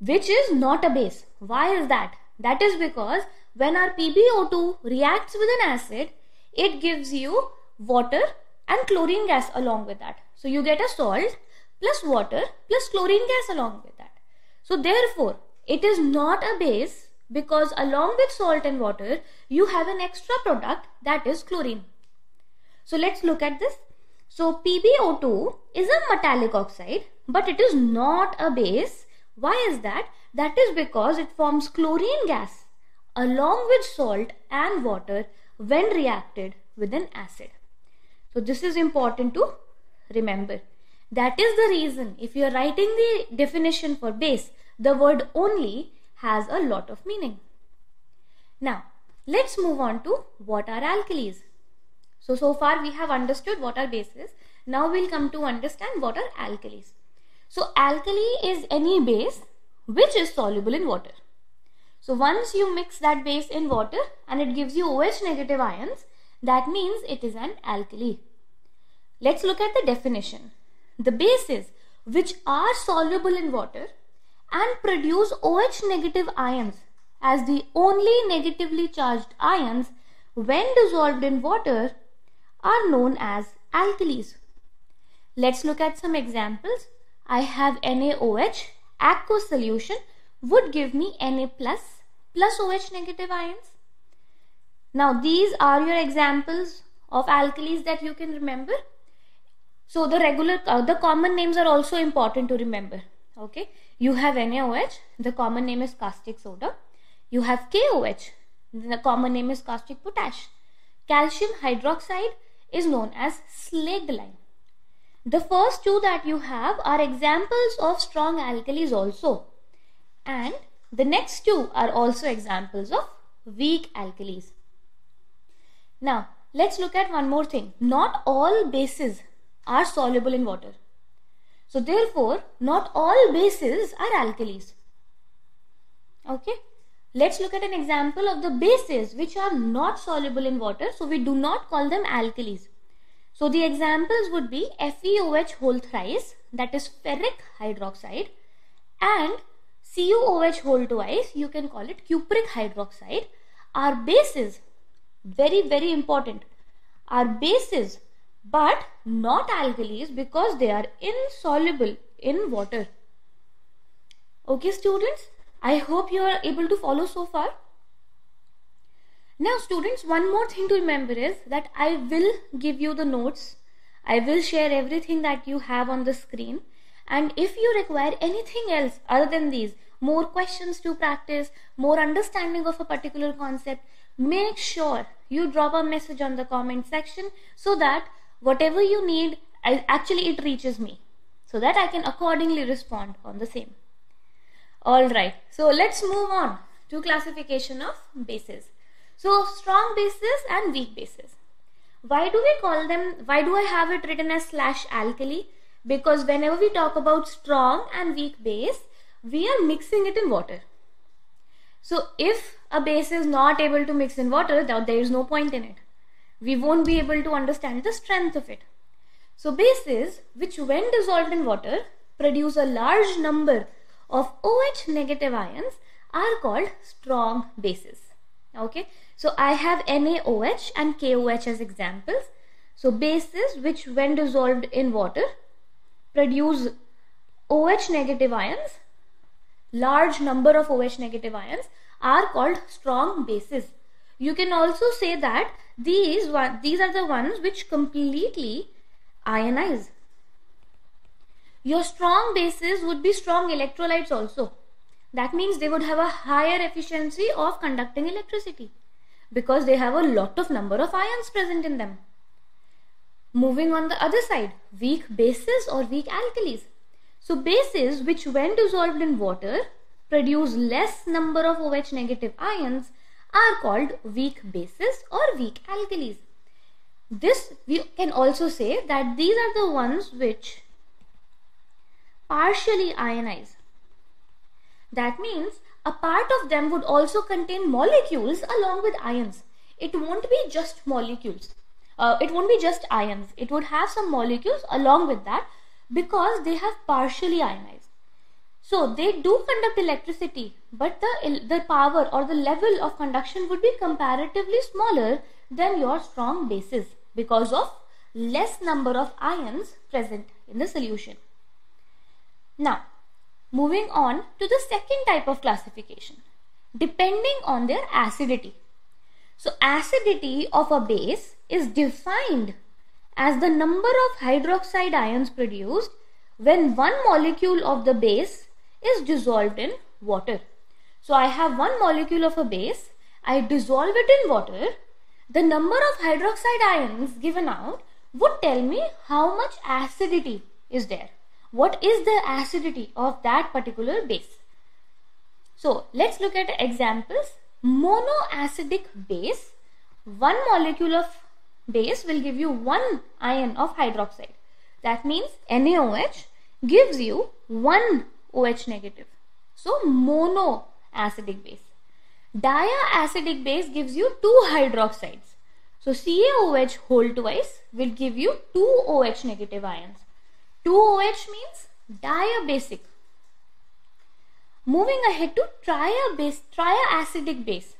which is not a base. Why is that? That is because when our PbO2 reacts with an acid, it gives you water and chlorine gas along with that. So you get a salt plus water plus chlorine gas along with that. So therefore, it is not a base because along with salt and water, you have an extra product that is chlorine. So let's look at this. So PbO2 is a metallic oxide, but it is not a base. Why is that? That is because it forms chlorine gas along with salt and water when reacted with an acid. So this is important to remember. That is the reason if you are writing the definition for base, the word only has a lot of meaning. Now let's move on to what are alkalis. So far we have understood what are bases. Now we'll come to understand what are alkalis. So alkali is any base which is soluble in water. So once you mix that base in water and it gives you OH negative ions, that means it is an alkali. Let's look at the definition. The bases which are soluble in water and produce OH negative ions as the only negatively charged ions when dissolved in water are known as alkalis. Let's look at some examples. I have NaOH, aqueous solution would give me Na plus OH negative ions. Now these are your examples of alkalis that you can remember. So the common names are also important to remember. Okay, you have NaOH, the common name is caustic soda. You have KOH, the common name is caustic potash. Calcium hydroxide is known as slaked lime. The first two that you have are examples of strong alkalis also, and the next two are also examples of weak alkalis. Now Let's look at one more thing. Not all bases are soluble in water. So therefore, not all bases are alkalis. Okay. Let's look at an example of the bases which are not soluble in water. So we do not call them alkalis. So the examples would be FeOH whole thrice, that is ferric hydroxide, and CuOH whole twice, you can call it cupric hydroxide, are bases. Very, very important. Are bases but not alkalis because they are insoluble in water. Okay, students, I hope you are able to follow so far. Now, students, one more thing to remember is that I will give you the notes. I will share everything that you have on the screen. And if you require anything else other than these, more questions to practice, more understanding of a particular concept, make sure you drop a message on the comment section so that whatever you need, actually it reaches me so that I can accordingly respond on the same. Alright, so let's move on to classification of bases. So strong bases and weak bases. Why do we call them, why do I have it written as /alkali? Because whenever we talk about strong and weak base, we are mixing it in water. So if a base is not able to mix in water, there is no point in it. We won't be able to understand the strength of it. So bases which when dissolved in water produce a large number of OH negative ions are called strong bases. Okay, so I have NaOH and KOH as examples. So bases which when dissolved in water produce OH negative ions, large number of OH negative ions are called strong bases. You can also say that these are the ones which completely ionize. Your strong bases would be strong electrolytes also. That means they would have a higher efficiency of conducting electricity because they have a lot of number of ions present in them. Moving on the other side, weak bases or weak alkalis. So bases which when dissolved in water produce less number of OH negative ions are called weak bases or weak alkalis. This we can also say that these are the ones which partially ionize. That means a part of them would also contain molecules along with ions. It won't be just molecules. It won't be just ions. It would have some molecules along with that because they have partially ionized. So they do conduct electricity, but the power or the level of conduction would be comparatively smaller than your strong bases because of less number of ions present in the solution. Now, moving on to the second type of classification, depending on their acidity. So acidity of a base is defined as the number of hydroxide ions produced when one molecule of the base is dissolved in water. So I have one molecule of a base, I dissolve it in water, the number of hydroxide ions given out would tell me how much acidity is there. What is the acidity of that particular base? So let's look at examples. Monoacidic base, one molecule of base will give you one ion of hydroxide. That means NaOH gives you one OH negative. So monoacidic base. Diacidic base gives you two hydroxides. So CaOH whole twice will give you two OH negative ions. 2OH means diabasic. Moving ahead to triacidic base.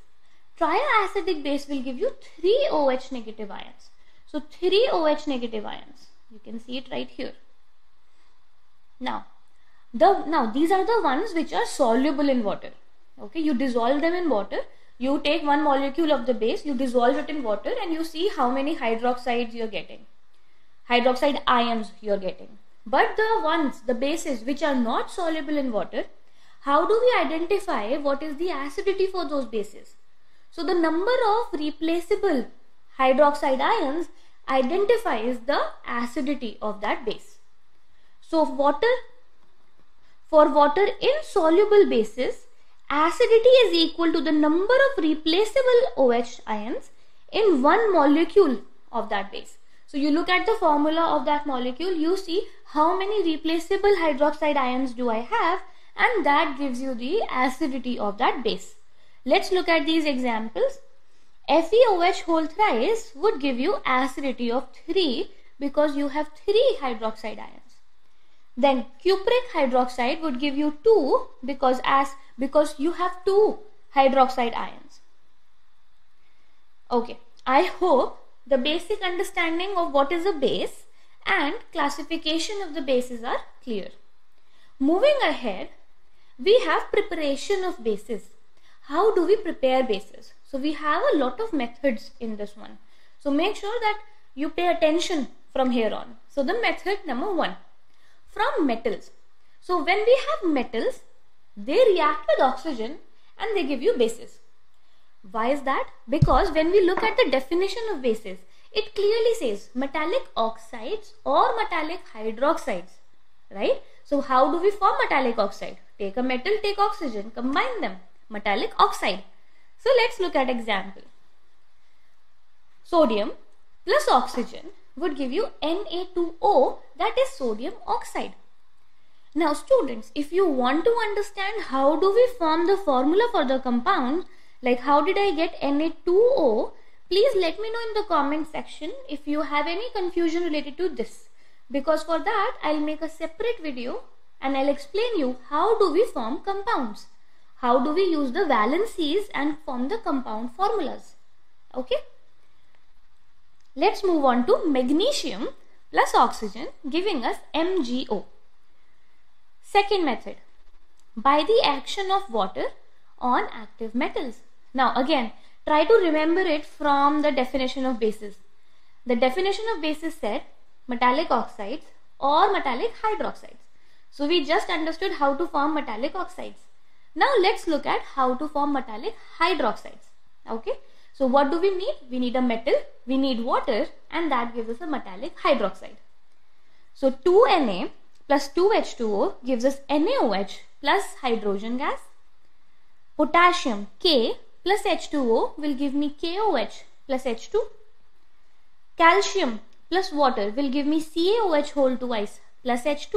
Triacidic base will give you 3 OH negative ions. So 3 OH negative ions. You can see it right here. Now these are the ones which are soluble in water. Okay, you dissolve them in water. You take one molecule of the base, you dissolve it in water and you see how many hydroxides you are getting. Hydroxide ions you are getting. But the bases which are not soluble in water, how do we identify what is the acidity for those bases? So the number of replaceable hydroxide ions identifies the acidity of that base. So for water insoluble bases, acidity is equal to the number of replaceable OH ions in one molecule of that base. So you look at the formula of that molecule, you see how many replaceable hydroxide ions do I have, and that gives you the acidity of that base. Let's look at these examples. FeOH whole thrice would give you acidity of 3 because you have 3 hydroxide ions. Then cupric hydroxide would give you 2 because you have 2 hydroxide ions. Okay, I hope the basic understanding of what is a base and classification of the bases are clear. Moving ahead, we have preparation of bases. How do we prepare bases? So we have a lot of methods in this one. So make sure that you pay attention from here on. So the method number 1, from metals. So when we have metals, they react with oxygen and they give you bases. Why is that? Because when we look at the definition of bases, it clearly says metallic oxides or metallic hydroxides, right? So how do we form metallic oxide? Take a metal, take oxygen, combine them, metallic oxide. So let's look at example. Sodium plus oxygen would give you Na2O, that is sodium oxide. Now students, if you want to understand how do we form the formula for the compound, like how did I get Na2O, please let me know in the comment section if you have any confusion related to this. Because for that, I'll make a separate video and I'll explain you how do we form compounds. How do we use the valencies and form the compound formulas. Okay. Let's move on to magnesium plus oxygen giving us MgO. Second method, by the action of water on active metals. Now again, try to remember it from the definition of bases. The definition of bases said metallic oxides or metallic hydroxides. So we just understood how to form metallic oxides. Now let's look at how to form metallic hydroxides. Okay, so what do we need? We need a metal, we need water, and that gives us a metallic hydroxide. So 2Na plus 2H2O gives us NaOH plus hydrogen gas. Potassium K plus H2O will give me KOH plus H2. Calcium plus water will give me CaOH whole twice plus H2.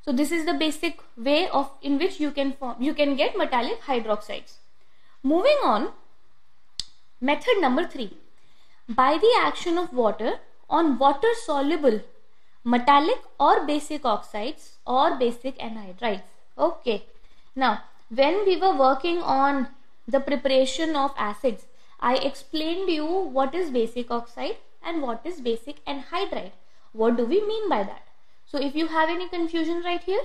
So this is the basic way of in which you can get metallic hydroxides. Moving on, method number 3, by the action of water on water soluble metallic or basic oxides or basic anhydrides. Okay, now when we were working on the preparation of acids, I explained you what is basic oxide and what is basic anhydride. What do we mean by that? So if you have any confusion right here,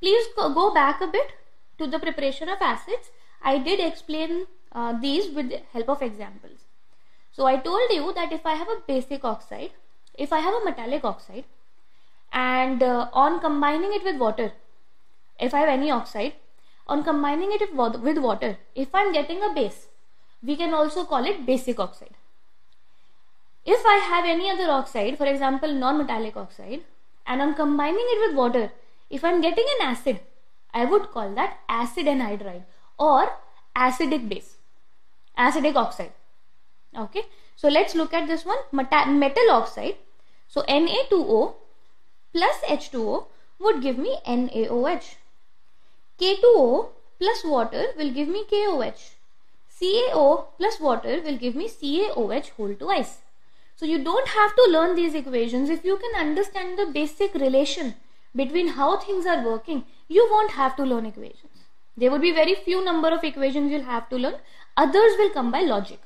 please go back a bit to the preparation of acids. I did explain these with the help of examples. So I told you that if I have a basic oxide, if I have a metallic oxide, and on combining it with water, if I have any oxide, on combining it with water, if I am getting a base, we can also call it basic oxide. If I have any other oxide, for example non-metallic oxide, and on combining it with water, if I am getting an acid, I would call that acid anhydride or acidic base, acidic oxide. Okay, so let's look at this one, metal oxide. So Na2O plus H2O would give me NaOH. K2O plus water will give me KOH. CaO plus water will give me CaOH whole twice. So you don't have to learn these equations. If you can understand the basic relation between how things are working, you won't have to learn equations. There will be very few number of equations you'll have to learn. Others will come by logic.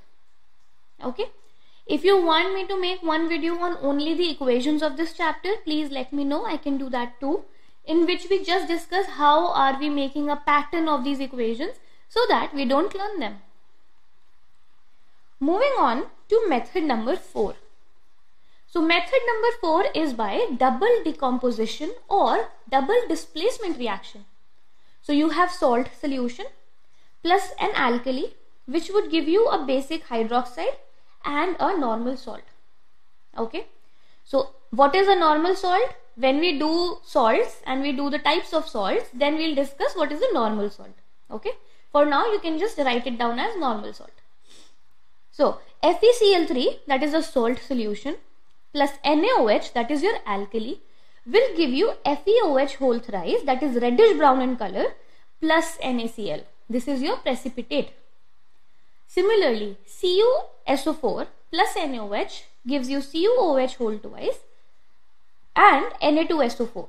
Okay. If you want me to make one video on only the equations of this chapter, please let me know. I can do that too, in which we just discuss how are we making a pattern of these equations so that we don't learn them. Moving on to method number 4. So method number 4 is by double decomposition or double displacement reaction. So you have salt solution plus an alkali, which would give you a basic hydroxide and a normal salt. Okay. So what is a normal salt? When we do salts and we do the types of salts, then we'll discuss what is a normal salt. Okay. For now, you can just write it down as normal salt. So FeCl3, that is a salt solution, plus NaOH, that is your alkali, will give you FeOH whole thrice, that is reddish brown in color, plus NaCl. This is your precipitate. Similarly, CuSO4 plus NaOH gives you CuOH whole twice and Na2SO4.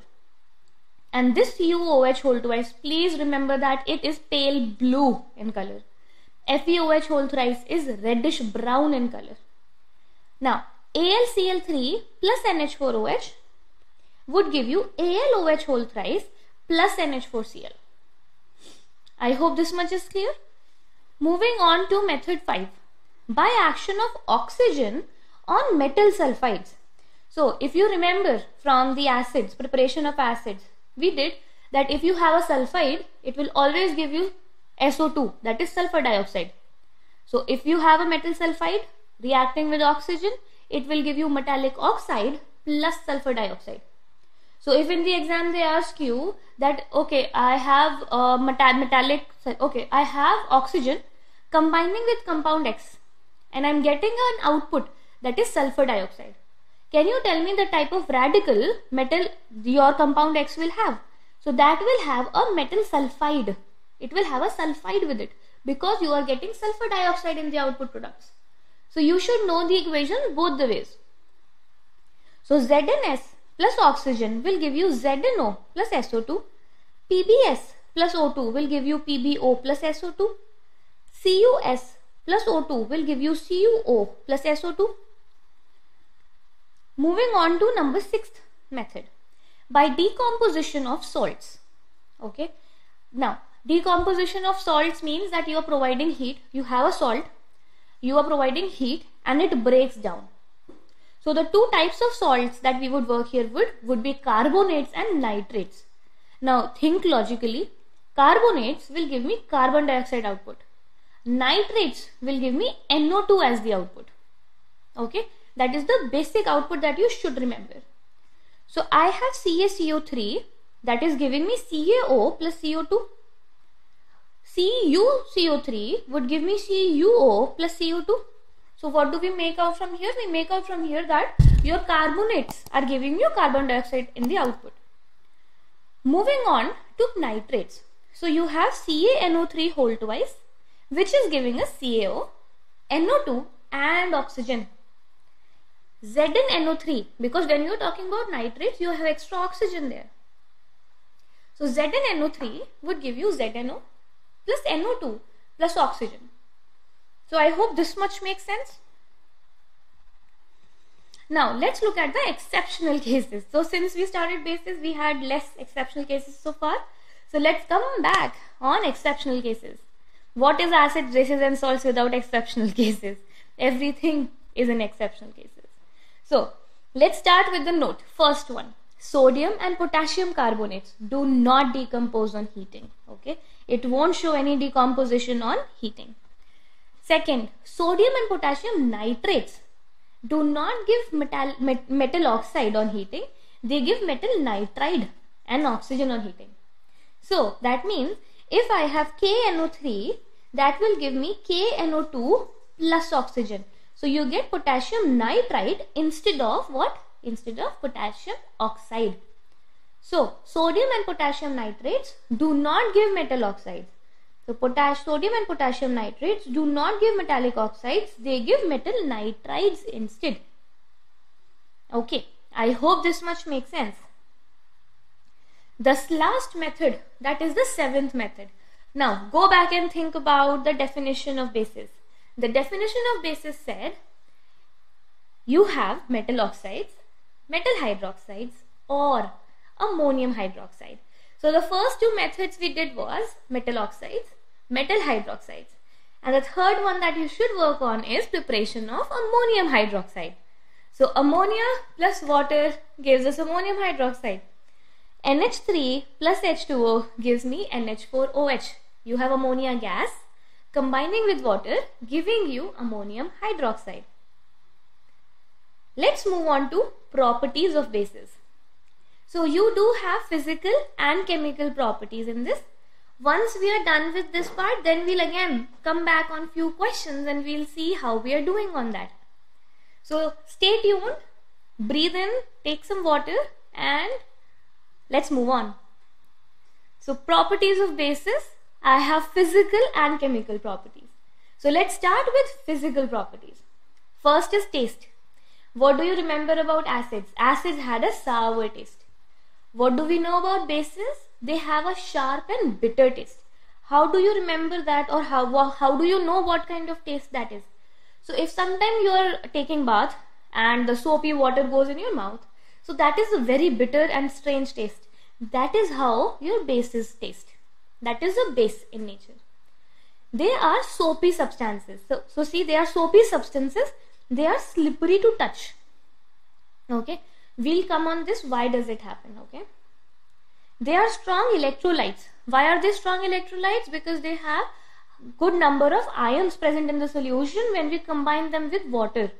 And this CuOH whole twice, please remember that it is pale blue in color. FeOH whole thrice is reddish brown in color. Now, AlCl3 plus NH4OH would give you AlOH whole thrice plus NH4Cl. I hope this much is clear. Moving on to method 5. By action of oxygen on metal sulfides. So, if you remember from the acids, preparation of acids, we did that if you have a sulfide, it will always give you SO2, that is sulfur dioxide. So, if you have a metal sulfide reacting with oxygen, it will give you metallic oxide plus sulfur dioxide. So, if in the exam they ask you that, okay, I have I have oxygen combining with compound X and I am getting an output that is sulfur dioxide. Can you tell me the type of radical metal your compound X will have? So, that will have a metal sulfide. It will have a sulfide with it because you are getting sulfur dioxide in the output products. So, you should know the equation both the ways. So, ZnS plus oxygen will give you ZnO plus SO2. PbS plus O2 will give you PbO plus SO2. CuS plus O2 will give you CuO plus SO2. Moving on to number 6th method, by decomposition of salts. Okay, now decomposition of salts means that you are providing heat, you have a salt, you are providing heat and it breaks down. So the two types of salts that we would work here would be carbonates and nitrates. Now think logically, carbonates will give me carbon dioxide output, nitrates will give me NO2 as the output. Okay, that is the basic output that you should remember. So I have CaCO3 that is giving me CaO plus CO2. CuCO3 would give me CuO plus CO2. So what do we make out from here? We make out from here that your carbonates are giving you carbon dioxide in the output. Moving on to nitrates. So you have CaNO3 whole twice, which is giving us CaO, NO2 and oxygen. ZnNO3, because when you are talking about nitrates, you have extra oxygen there. So ZnNO3 would give you ZnO plus NO2 plus oxygen. So I hope this much makes sense. Now let's look at the exceptional cases. So since we started bases, we had less exceptional cases so far. So let's come back on exceptional cases. What is acids, bases and salts without exceptional cases? Everything is an exceptional case. So, let's start with the note. First one, sodium and potassium carbonates do not decompose on heating. Okay, it won't show any decomposition on heating. Second, sodium and potassium nitrates do not give metal oxide on heating. They give metal nitride and oxygen on heating. So, that means if I have KNO3, that will give me KNO2 plus oxygen. So you get potassium nitride instead of what? Instead of potassium oxide. So sodium and potassium nitrates do not give metal oxides. So sodium and potassium nitrates do not give metallic oxides. They give metal nitrides instead. Okay, I hope this much makes sense. This last method, that is the 7th method. Now go back and think about the definition of bases. The definition of bases said you have metal oxides, metal hydroxides or ammonium hydroxide. So the first two methods we did was metal oxides, metal hydroxides, and the third one that you should work on is preparation of ammonium hydroxide. So ammonia plus water gives us ammonium hydroxide. NH3 plus H2O gives me NH4OH. You have ammonia gas combining with water giving you ammonium hydroxide. Let's move on to properties of bases. So you do have physical and chemical properties in this. Once we are done with this part, then we'll again come back on few questions and we'll see how we are doing on that. So stay tuned, breathe in, take some water, and let's move on. So properties of bases, I have physical and chemical properties. So let's start with physical properties. First is taste. What do you remember about acids? Acids had a sour taste. What do we know about bases? They have a sharp and bitter taste. How do you remember that, or how do you know what kind of taste that is? So if sometime you are taking bath and the soapy water goes in your mouth, so that is a very bitter and strange taste. That is how your bases taste. That is a base in nature. They are soapy substances. So see, they are soapy substances. They are slippery to touch. Okay, we'll come on this. Why does it happen? Okay, they are strong electrolytes. Why are they strong electrolytes? Because they have good number of ions present in the solution when we combine them with water.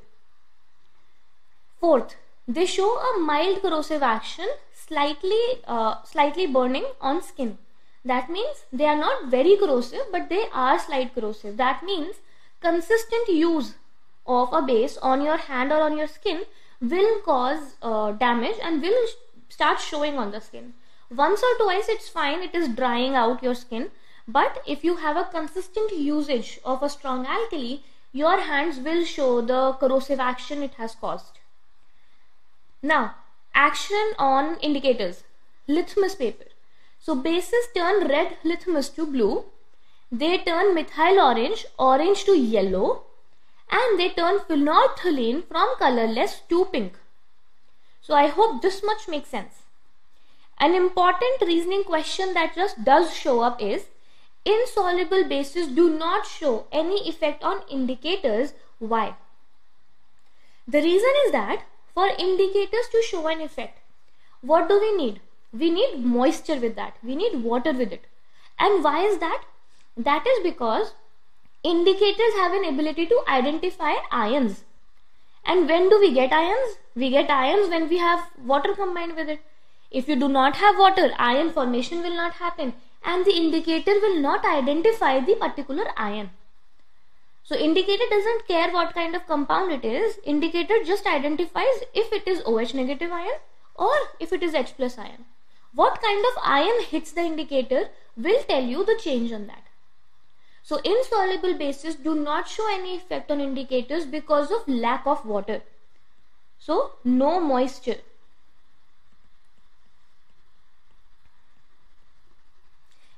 Fourth, they show a mild corrosive action, slightly burning on skin. That means they are not very corrosive, but they are slight corrosive. That means consistent use of a base on your hand or on your skin will cause damage and will start showing on the skin. Once or twice it's fine, it is drying out your skin, but if you have a consistent usage of a strong alkali, your hands will show the corrosive action it has caused. Now, action on indicators. Litmus paper. So bases turn red litmus to blue, they turn methyl orange to yellow, and they turn phenolphthalein from colorless to pink. So I hope this much makes sense. An important reasoning question that just does show up is, insoluble bases do not show any effect on indicators. Why? The reason is that for indicators to show an effect, what do we need? We need moisture with that. We need water with it. And why is that? That is because indicators have an ability to identify ions. And when do we get ions? We get ions when we have water combined with it. If you do not have water, ion formation will not happen, and the indicator will not identify the particular ion. So indicator doesn't care what kind of compound it is. Indicator just identifies if it is OH negative ion or if it is H plus ion. What kind of ion hits the indicator will tell you the change on that. So insoluble bases do not show any effect on indicators because of lack of water. So no moisture.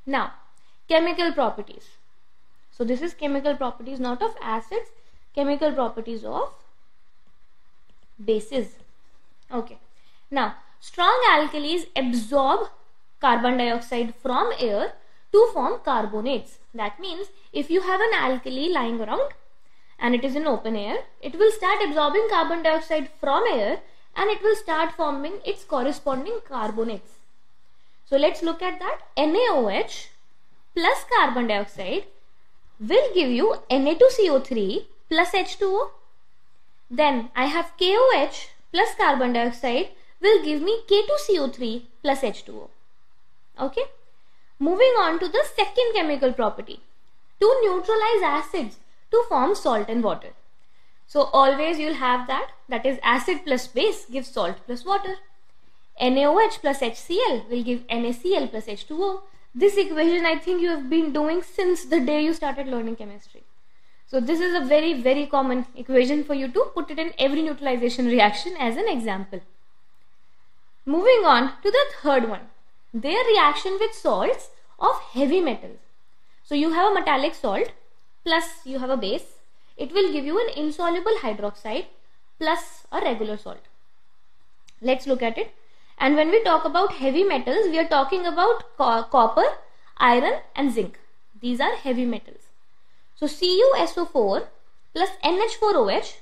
Now, chemical properties. So this is chemical properties not of acids, chemical properties of bases. Okay. Now, strong alkalis absorb carbon dioxide from air to form carbonates. That means if you have an alkali lying around and it is in open air, it will start absorbing carbon dioxide from air and it will start forming its corresponding carbonates. So let's look at that. NaOH plus carbon dioxide will give you Na2CO3 plus H2O. Then I have KOH plus carbon dioxide will give me K2CO3 plus H2O. Okay. Moving on to the second chemical property. To neutralize acids to form salt and water. So always you'll have that. That is acid plus base gives salt plus water. NaOH plus HCl will give NaCl plus H2O. This equation I think you have been doing since the day you started learning chemistry. So this is a very, very common equation for you to put it in every neutralization reaction as an example. Moving on to the third one. Their reaction with salts of heavy metals. So you have a metallic salt plus you have a base. It will give you an insoluble hydroxide plus a regular salt. Let's look at it. And when we talk about heavy metals, we are talking about copper, iron and zinc. These are heavy metals. So CuSO4 plus NH4OH,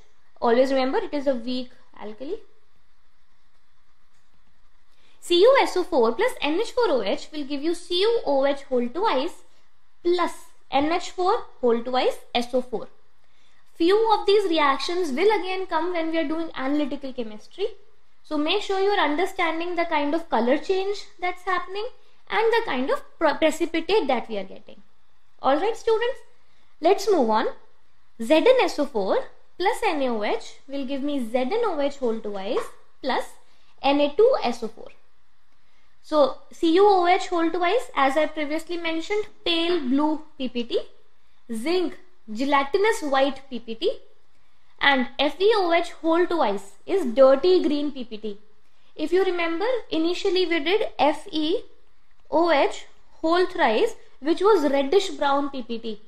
always remember it is a weak alkali. CuSO4 plus NH4OH will give you CuOH whole twice plus NH4 whole twice SO4. Few of these reactions will again come when we are doing analytical chemistry. So make sure you are understanding the kind of color change that's happening and the kind of precipitate that we are getting. Alright students, let's move on. ZnSO4 plus NaOH will give me ZnOH whole twice plus Na2SO4. So CuOH whole twice, as I previously mentioned, pale blue PPT, zinc gelatinous white PPT, and FeOH whole twice is dirty green PPT. If you remember, initially we did FeOH whole thrice, which was reddish brown PPT,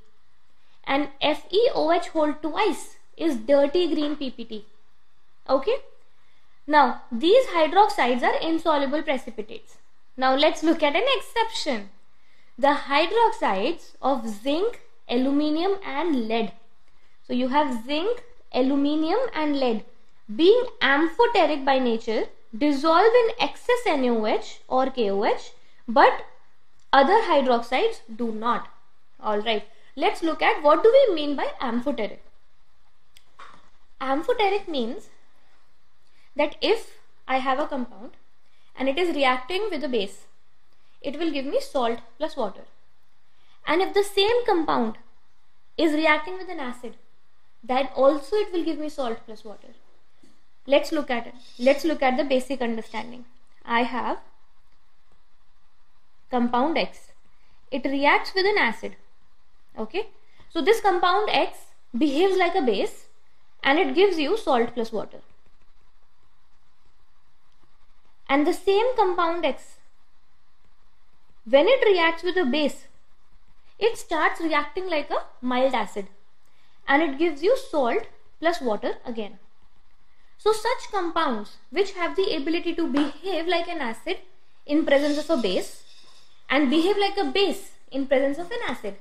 and FeOH whole twice is dirty green PPT. Okay. Now these hydroxides are insoluble precipitates. Now let's look at an exception. The hydroxides of zinc, aluminium and lead. So you have zinc, aluminium and lead being amphoteric by nature, dissolve in excess NaOH or KOH, but other hydroxides do not. Alright, let's look at what do we mean by amphoteric. Amphoteric means that if I have a compound and it is reacting with a base, it will give me salt plus water. And if the same compound is reacting with an acid, then also it will give me salt plus water. Let's look at it. Let's look at the basic understanding. I have compound X. It reacts with an acid. Okay. So this compound X behaves like a base and it gives you salt plus water. And the same compound X, when it reacts with a base, it starts reacting like a mild acid and it gives you salt plus water again. So such compounds which have the ability to behave like an acid in presence of a base and behave like a base in presence of an acid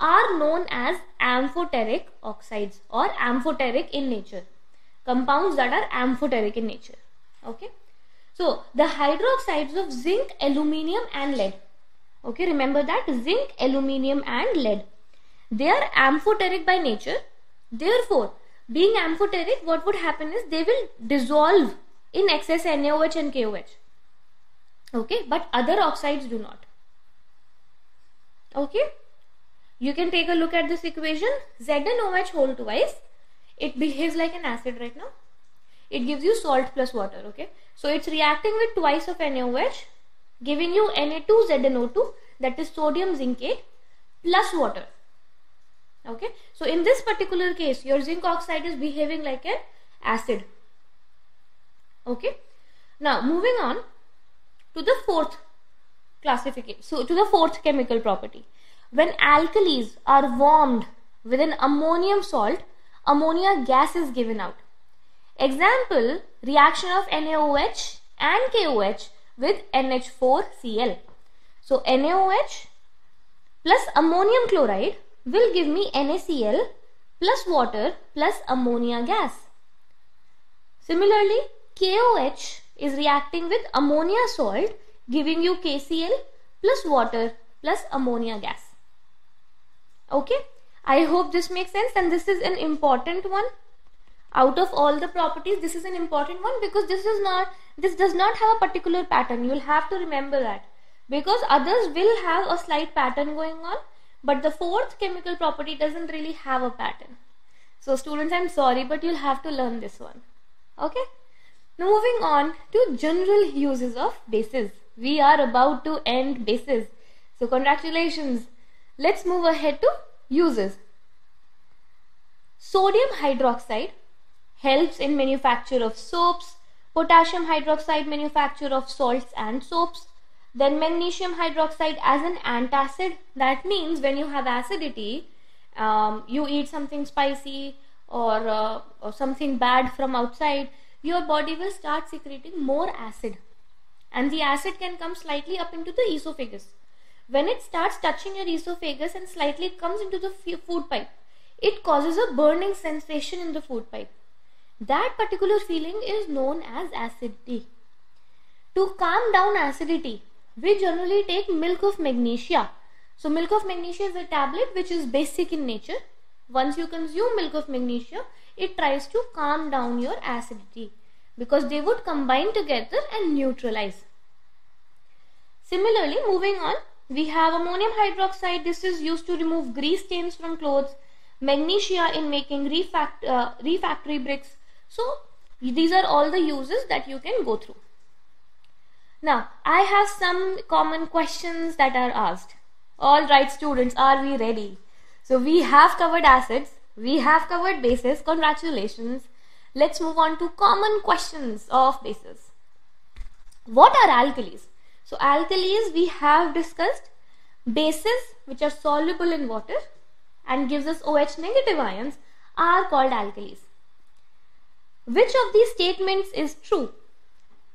are known as amphoteric oxides or amphoteric in nature. Compounds that are amphoteric in nature. Okay. So the hydroxides of zinc, aluminium and lead. Okay, remember that zinc, aluminium and lead. They are amphoteric by nature. Therefore, being amphoteric, what would happen is they will dissolve in excess NaOH and KOH. Okay, but other oxides do not. Okay, you can take a look at this equation. ZnOH whole twice. It behaves like an acid right now. It gives you salt plus water. Okay, so it's reacting with twice of NaOH, giving you Na2ZnO2, that is sodium zincate, plus water. Okay, so in this particular case, your zinc oxide is behaving like an acid. Okay, now moving on to the fourth classification, so to the fourth chemical property. When alkalis are warmed with an ammonium salt, ammonia gas is given out. Example, reaction of NaOH and KOH with NH4Cl. So NaOH plus ammonium chloride will give me NaCl plus water plus ammonia gas. Similarly, KOH is reacting with ammonia salt, giving you KCl plus water plus ammonia gas. Okay, I hope this makes sense, and this is an important one. Out of all the properties, this is an important one because this does not have a particular pattern. You will have to remember that, because others will have a slight pattern going on, but the fourth chemical property doesn't really have a pattern. So students, I'm sorry, but you'll have to learn this one. Okay, now moving on to general uses of bases. We are about to end bases, so congratulations. Let's move ahead to uses. Sodium hydroxide helps in manufacture of soaps, potassium hydroxide manufacture of salts and soaps, then magnesium hydroxide as an antacid. That means when you have acidity, you eat something spicy or something bad from outside, your body will start secreting more acid, and the acid can come slightly up into the esophagus. When it starts touching your esophagus and slightly comes into the food pipe, it causes a burning sensation in the food pipe. That particular feeling is known as acidity. To calm down acidity, we generally take milk of magnesia. So milk of magnesia is a tablet which is basic in nature. Once you consume milk of magnesia, it tries to calm down your acidity because they would combine together and neutralize. Similarly, moving on, we have ammonium hydroxide. This is used to remove grease stains from clothes, magnesia in making refractory bricks. So these are all the uses that you can go through. Now, I have some common questions that are asked. All right, students, are we ready? So we have covered acids, we have covered bases. Congratulations. Let's move on to common questions of bases. What are alkalis? So alkalis we have discussed. Bases which are soluble in water and gives us OH negative ions are called alkalis. Which of these statements is true?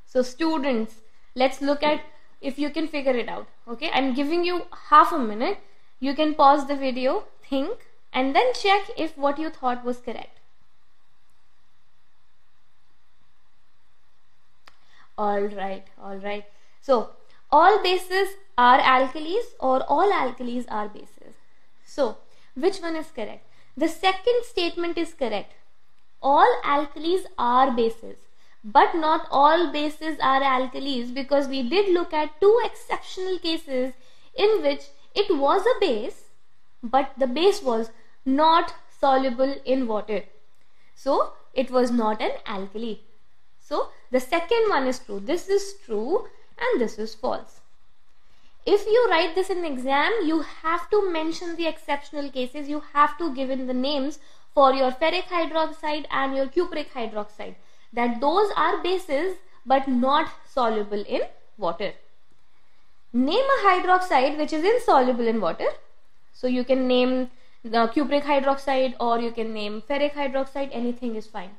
So students, let's look at if you can figure it out. Okay, I'm giving you half a minute. You can pause the video, think, and then check if what you thought was correct. All right. So all bases are alkalis or all alkalis are bases. So which one is correct? The second statement is correct. All alkalis are bases. But not all bases are alkalis, because we did look at two exceptional cases in which it was a base but the base was not soluble in water. So it was not an alkali. So the second one is true. This is true and this is false. If you write this in exam, you have to mention the exceptional cases. You have to give in the names for your ferric hydroxide and your cupric hydroxide, that those are bases but not soluble in water. Name a hydroxide which is insoluble in water. So you can name the cupric hydroxide or you can name ferric hydroxide, anything is fine.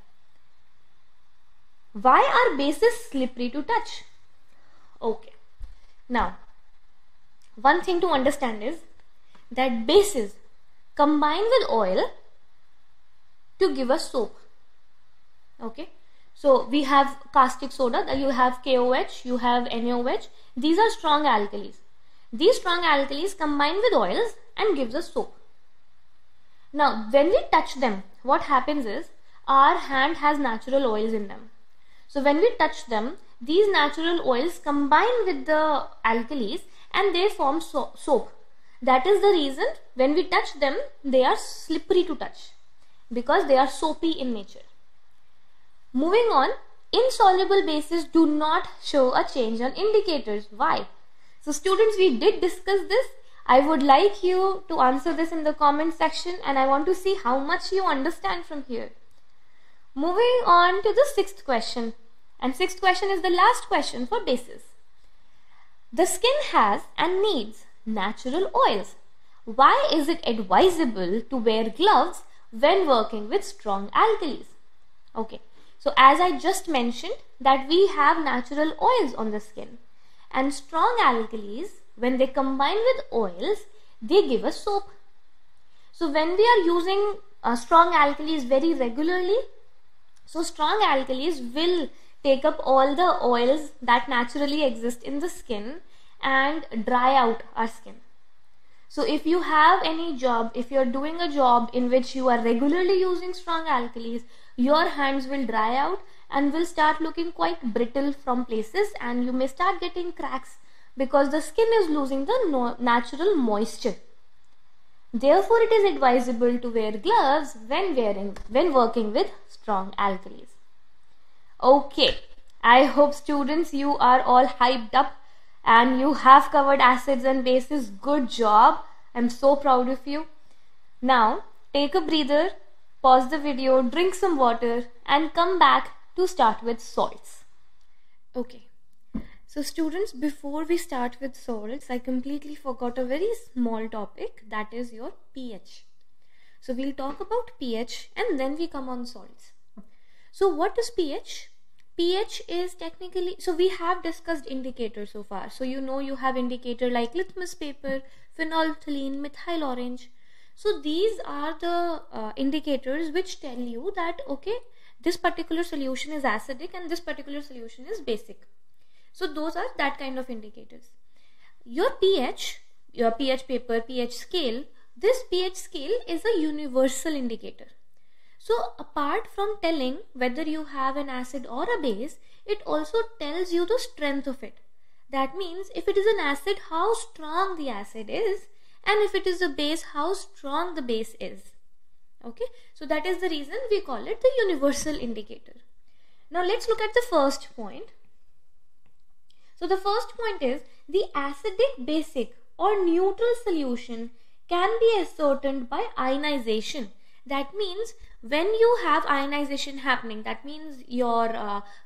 Why are bases slippery to touch? Okay, now one thing to understand is that bases combine with oil to give us soap. Okay, so we have caustic soda, you have KOH, you have NaOH. These are strong alkalis. These strong alkalis combine with oils and gives us soap. Now when we touch them, what happens is our hand has natural oils in them. So when we touch them, these natural oils combine with the alkalis and they form soap. That is the reason when we touch them, they are slippery to touch because they are soapy in nature. Moving on, insoluble bases do not show a change on indicators. Why? So students, we did discuss this. I would like you to answer this in the comment section and I want to see how much you understand from here. Moving on to the sixth question, and sixth question is the last question for bases. The skin has and needs natural oils. Why is it advisable to wear gloves when working with strong alkalis? Okay. So as I just mentioned that we have natural oils on the skin, and strong alkalis, when they combine with oils, they give us soap. So when we are using strong alkalis very regularly, so strong alkalis will take up all the oils that naturally exist in the skin and dry out our skin. So if you have any job, if you are doing a job in which you are regularly using strong alkalis, your hands will dry out and will start looking quite brittle from places, and you may start getting cracks because the skin is losing the natural moisture. Therefore, it is advisable to wear gloves when working with strong alkalis. Okay, I hope students you are all hyped up and you have covered acids and bases. Good job. I'm so proud of you. Now, take a breather. Pause the video, drink some water and come back to start with salts. Okay, so students, before we start with salts, I completely forgot a very small topic, that is your pH. So we'll talk about pH and then we come on salts. So what is pH? pH is technically, so we have discussed indicators so far. So you know you have indicator like litmus paper, phenolphthalein, methyl orange. So these are the indicators which tell you that, okay, this particular solution is acidic and this particular solution is basic. So those are that kind of indicators. Your pH paper, pH scale, this pH scale is a universal indicator. So apart from telling whether you have an acid or a base, it also tells you the strength of it. That means if it is an acid, how strong the acid is, and if it is a base, how strong the base is. Okay, so that is the reason we call it the universal indicator. Now let's look at the first point. So the first point is the acidic basic or neutral solution can be ascertained by ionization. That means when you have ionization happening, that means your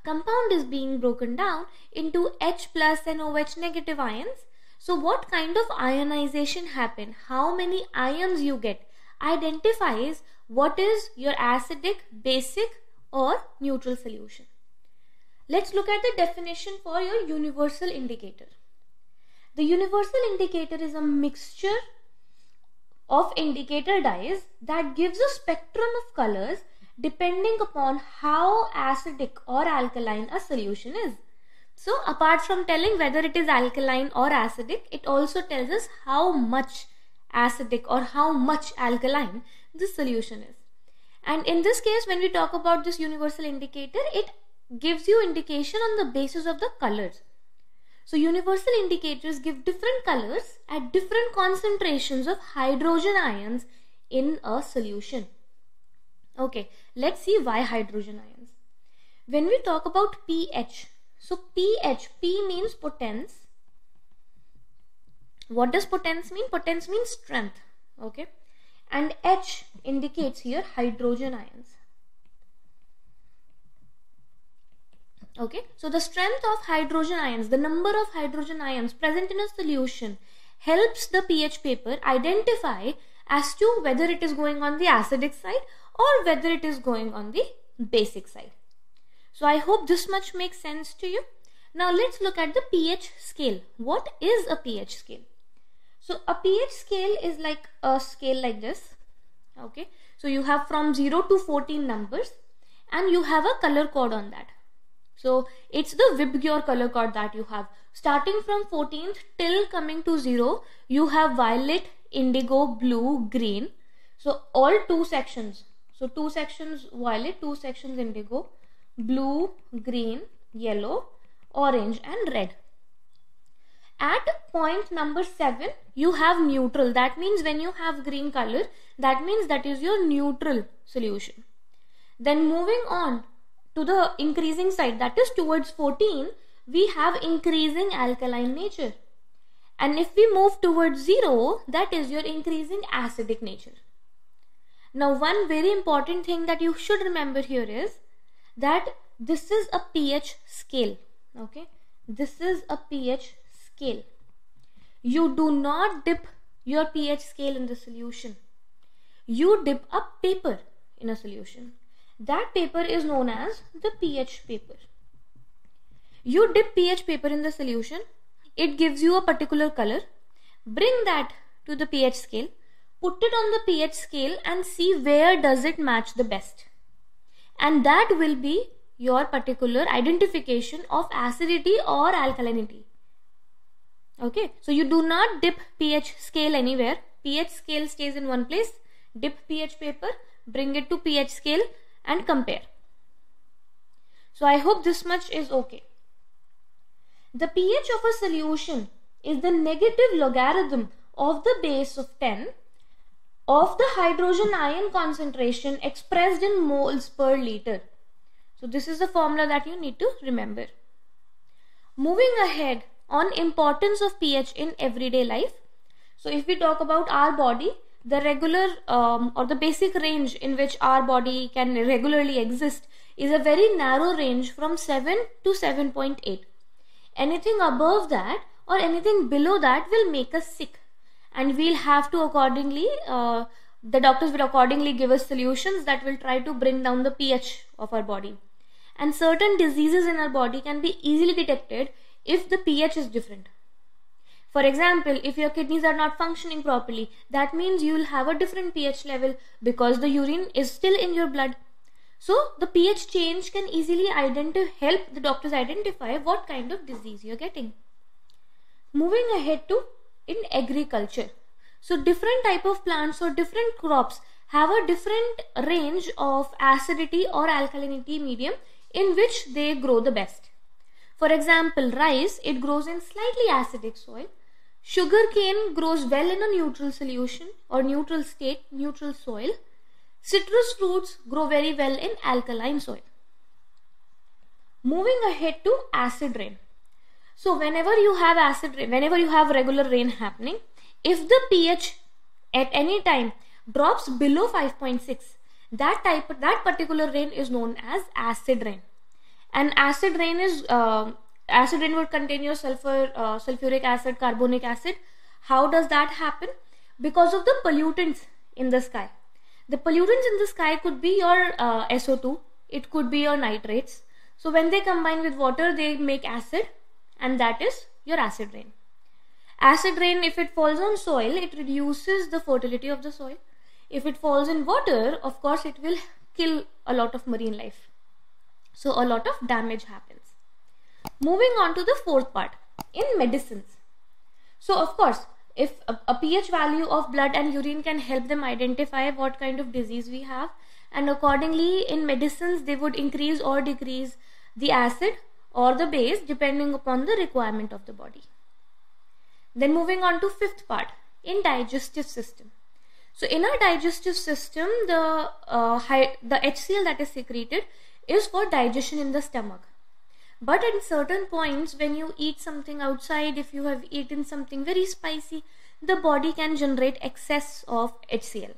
compound is being broken down into H plus and OH negative ions. So what kind of ionization happen? How many ions you get identifies what is your acidic, basic or neutral solution. Let's look at the definition for your universal indicator. The universal indicator is a mixture of indicator dyes that gives a spectrum of colors depending upon how acidic or alkaline a solution is. So apart from telling whether it is alkaline or acidic, it also tells us how much acidic or how much alkaline this solution is. And in this case, when we talk about this universal indicator, it gives you indication on the basis of the colors. So universal indicators give different colors at different concentrations of hydrogen ions in a solution. Okay, let's see why hydrogen ions. When we talk about pH, so pH, P means potence. What does potence mean? Potence means strength. Okay, and H indicates here hydrogen ions. Okay, so the strength of hydrogen ions, the number of hydrogen ions present in a solution helps the pH paper identify as to whether it is going on the acidic side or whether it is going on the basic side. So I hope this much makes sense to you. Now let's look at the pH scale. What is a pH scale? So a pH scale is like a scale like this. Okay, so you have from 0 to 14 numbers and you have a color code on that. So it's the Wibgyor color code that you have. Starting from 14th till coming to 0, you have violet, indigo, blue, green. So all two sections. So two sections violet, two sections indigo, blue, green, yellow, orange and red. At point number 7, you have neutral. That means when you have green color, that means that is your neutral solution. Then moving on to the increasing side, that is towards 14, we have increasing alkaline nature, and if we move towards 0, that is your increasing acidic nature. Now one very important thing that you should remember here is that this is a pH scale. Okay, this is a pH scale. You do not dip your pH scale in the solution. You dip a paper in a solution. That paper is known as the pH paper. You dip pH paper in the solution, it gives you a particular color, bring that to the pH scale, put it on the pH scale and see where does it match the best. And that will be your particular identification of acidity or alkalinity. Okay, so you do not dip pH scale anywhere. pH scale stays in one place, dip pH paper, bring it to pH scale and compare. So I hope this much is okay. The pH of a solution is the negative logarithm of the base of 10 of the hydrogen ion concentration expressed in moles per liter. So this is the formula that you need to remember. Moving ahead on importance of pH in everyday life. So if we talk about our body, the regular or the basic range in which our body can regularly exist is a very narrow range from 7 to 7.8. Anything above that or anything below that will make us sick, and we'll have to accordingly, the doctors will accordingly give us solutions that will try to bring down the pH of our body. And certain diseases in our body can be easily detected if the pH is different. For example, if your kidneys are not functioning properly, that means you will have a different pH level because the urine is still in your blood. So the pH change can easily help the doctors identify what kind of disease you are getting. Moving ahead to in agriculture. So different type of plants or different crops have a different range of acidity or alkalinity medium in which they grow the best. For example, rice, it grows in slightly acidic soil. Sugarcane grows well in a neutral solution or neutral state, neutral soil. Citrus fruits grow very well in alkaline soil. Moving ahead to acid rain. So whenever you have acid rain, whenever you have regular rain happening, if the pH at any time drops below 5.6, that particular rain is known as acid rain. And acid rain is would contain your sulfur, sulfuric acid, carbonic acid. How does that happen? Because of the pollutants in the sky. The pollutants in the sky could be your SO2, it could be your nitrates. So when they combine with water, they make acid, and that is your acid rain. Acid rain, if it falls on soil, it reduces the fertility of the soil. If it falls in water, of course, it will kill a lot of marine life. So a lot of damage happens. Moving on to the fourth part, in medicines. So of course, if a pH value of blood and urine can help them identify what kind of disease we have, and accordingly in medicines they would increase or decrease the acid or the base depending upon the requirement of the body. Then moving on to fifth part, in digestive system. So in our digestive system, the HCl that is secreted is for digestion in the stomach. But at certain points, when you eat something outside, if you have eaten something very spicy, the body can generate excess of HCl.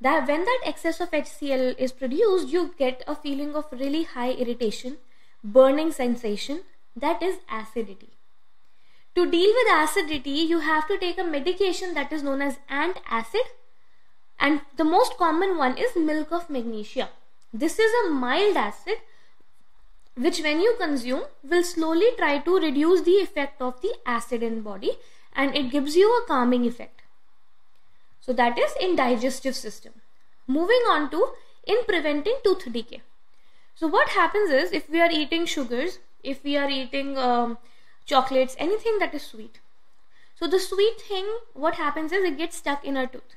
When that excess of HCl is produced, you get a feeling of really high irritation, burning sensation, that is acidity. To deal with acidity, you have to take a medication that is known as antacid, and the most common one is milk of magnesia. This is a mild acid, which when you consume will slowly try to reduce the effect of the acid in body, and it gives you a calming effect. So that is in digestive system. Moving on to in preventing tooth decay. So what happens is, if we are eating sugars, if we are eating chocolates, anything that is sweet. So the sweet thing, what happens is it gets stuck in our tooth.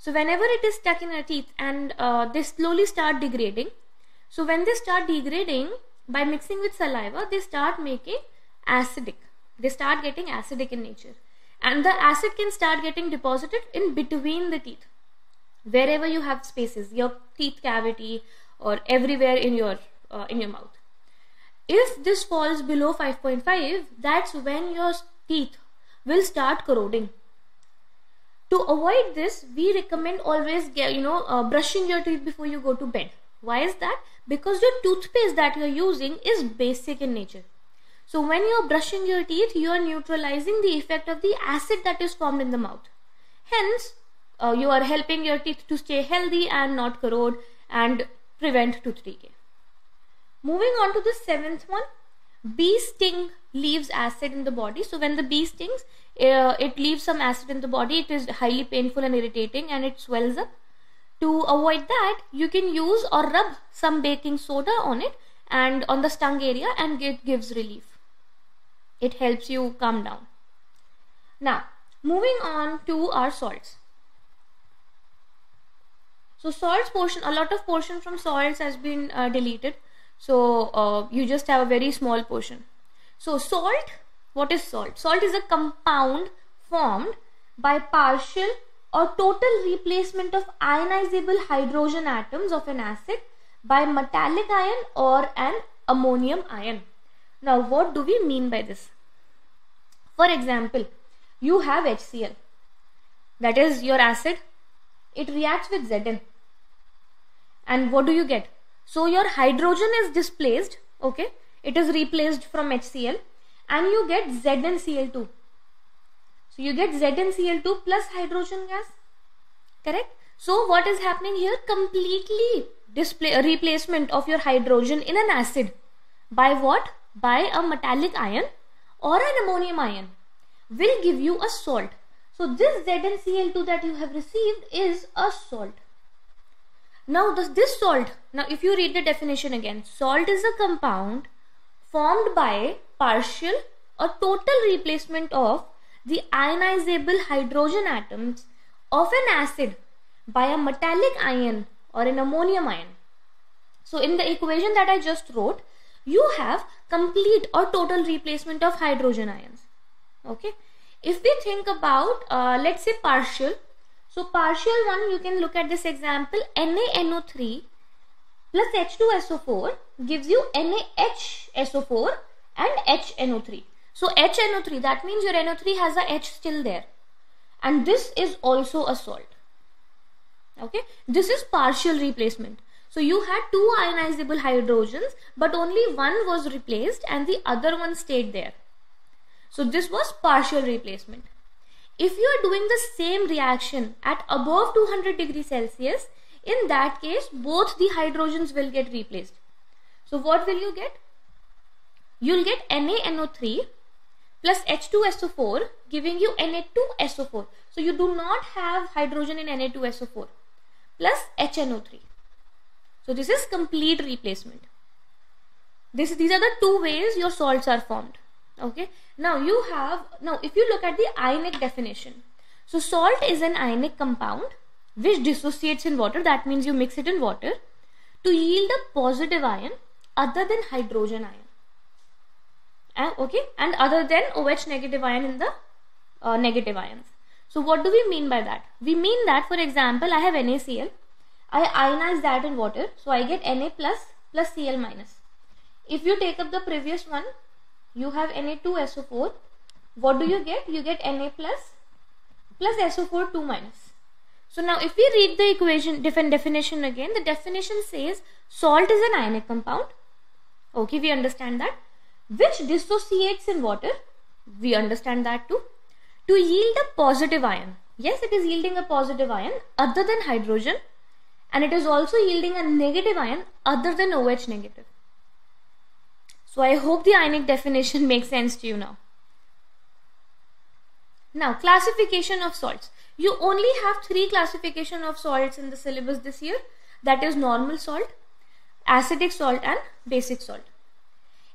So whenever it is stuck in our teeth and they slowly start degrading. So when they start degrading, by mixing with saliva, they start making acidic. They start getting acidic in nature. And the acid can start getting deposited in between the teeth. Wherever you have spaces, your teeth cavity or everywhere in your mouth. If this falls below 5.5, that's when your teeth will start corroding. To avoid this, we recommend always brushing your teeth before you go to bed. Why is that? Because your toothpaste that you are using is basic in nature. So when you are brushing your teeth, you are neutralizing the effect of the acid that is formed in the mouth. Hence, you are helping your teeth to stay healthy and not corrode and prevent tooth decay. Moving on to the seventh one, bee sting leaves acid in the body. So when the bee stings, it leaves some acid in the body. It is highly painful and irritating, and it swells up. To avoid that, you can use or rub some baking soda on it and on the stung area, and it gives relief. It helps you calm down. Now, moving on to our salts. So salts portion, a lot of portion from salts has been deleted. So you just have a very small portion. So salt, what is salt? Salt is a compound formed by partial or total replacement of ionizable hydrogen atoms of an acid by metallic ion or an ammonium ion. Now, what do we mean by this? For example, you have HCl, that is your acid. It reacts with Zn, and what do you get? So your hydrogen is displaced, okay? It is replaced from HCl, and you get ZnCl2. So you get ZnCl2 plus hydrogen gas, correct? So what is happening here? Completely replacement of your hydrogen in an acid. By what? By a metallic ion or an ammonium ion will give you a salt. So this ZnCl2 that you have received is a salt. Now this salt, now if you read the definition again, salt is a compound formed by partial or total replacement of the ionizable hydrogen atoms of an acid by a metallic ion or an ammonium ion. So in the equation that I just wrote, you have complete or total replacement of hydrogen ions. Okay, if we think about let's say partial, so partial one, you can look at this example. NaNO3 plus H2SO4 gives you NaHSO4 and HNO3. So HNO3, that means your NO3 has a H still there, and this is also a salt. Okay, this is partial replacement. So you had two ionizable hydrogens, but only one was replaced and the other one stayed there. So this was partial replacement. If you are doing the same reaction at above 200 degrees Celsius, in that case both the hydrogens will get replaced. So what will you get? You will get NaNO3 plus H2SO4 giving you Na2SO4. So you do not have hydrogen in Na2SO4 plus HNO3. So this is complete replacement. These are the two ways your salts are formed. Okay, now if you look at the ionic definition, so salt is an ionic compound which dissociates in water, that means you mix it in water to yield a positive ion other than hydrogen ion, okay, and other than OH negative ion in the negative ions. So what do we mean by that? We mean that, for example, I have NaCl, I ionize that in water, so I get Na plus plus Cl minus. If you take up the previous one, you have Na2SO4. What do you get? You get Na plus plus SO4 2 minus. So now if we read the equation, different definition again, the definition says salt is an ionic compound. Okay, we understand that. Which dissociates in water, we understand that too. To yield a positive ion. Yes, it is yielding a positive ion other than hydrogen, and it is also yielding a negative ion other than OH negative. So I hope the ionic definition makes sense to you now. Now, classification of salts. You only have three classification of salts in the syllabus this year. That is normal salt, acidic salt and basic salt.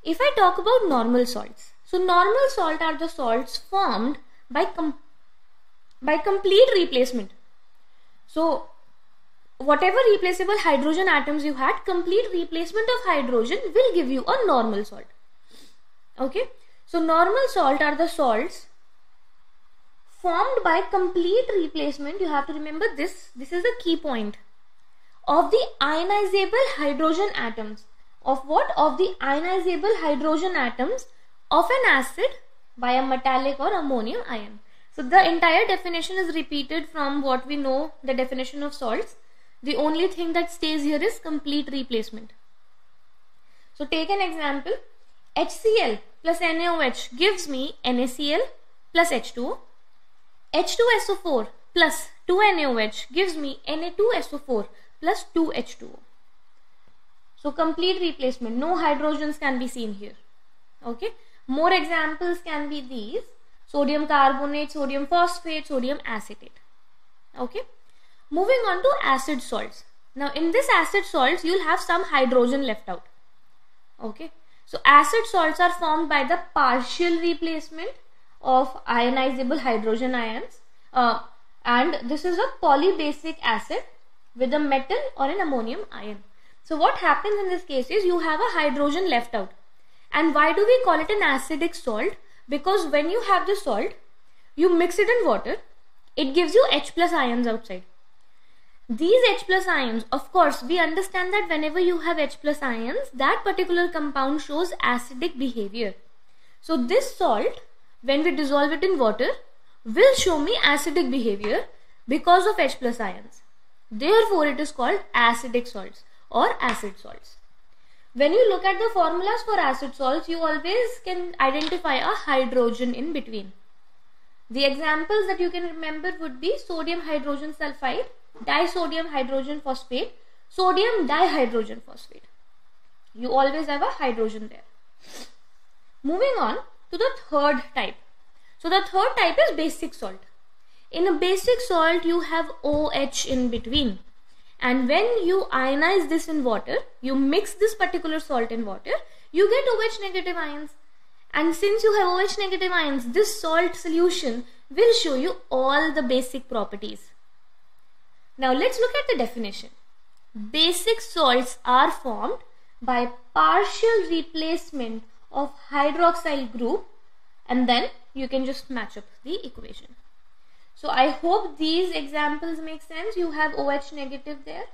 If I talk about normal salts, so normal salt are the salts formed by complete replacement. So whatever replaceable hydrogen atoms you had, complete replacement of hydrogen will give you a normal salt. Okay, so normal salt are the salts formed by complete replacement. You have to remember this is the key point, of the ionizable hydrogen atoms of what? Of the ionizable hydrogen atoms of an acid by a metallic or ammonium ion. So the entire definition is repeated from what we know, the definition of salts. The only thing that stays here is complete replacement. So take an example. HCl plus NaOH gives me NaCl plus H2O. H2SO4 plus 2NaOH gives me Na2SO4 plus 2H2O. So complete replacement. No hydrogens can be seen here. Okay. More examples can be these: sodium carbonate, sodium phosphate, sodium acetate. Okay. Moving on to acid salts. Now in this acid salts, you'll have some hydrogen left out. Okay. So acid salts are formed by the partial replacement of ionizable hydrogen ions, and this is a polybasic acid with a metal or an ammonium ion. So what happens in this case is you have a hydrogen left out. And why do we call it an acidic salt? Because when you have the salt, you mix it in water, it gives you H plus ions outside. These H plus ions, of course, we understand that whenever you have H plus ions, that particular compound shows acidic behavior. So this salt, when we dissolve it in water, will show me acidic behavior because of H plus ions. Therefore, it is called acidic salts or acid salts. When you look at the formulas for acid salts, you always can identify a hydrogen in between. The examples that you can remember would be sodium hydrogen sulfide, disodium hydrogen phosphate, sodium dihydrogen phosphate. You always have a hydrogen there. Moving on to the third type. So the third type is basic salt. In a basic salt, you have OH in between, and when you ionize this in water, you mix this particular salt in water, you get OH negative ions, and since you have OH negative ions, this salt solution will show you all the basic properties. Now let's look at the definition. Basic salts are formed by partial replacement of hydroxyl group, and then you can just match up the equation. So I hope these examples make sense. You have OH negative there.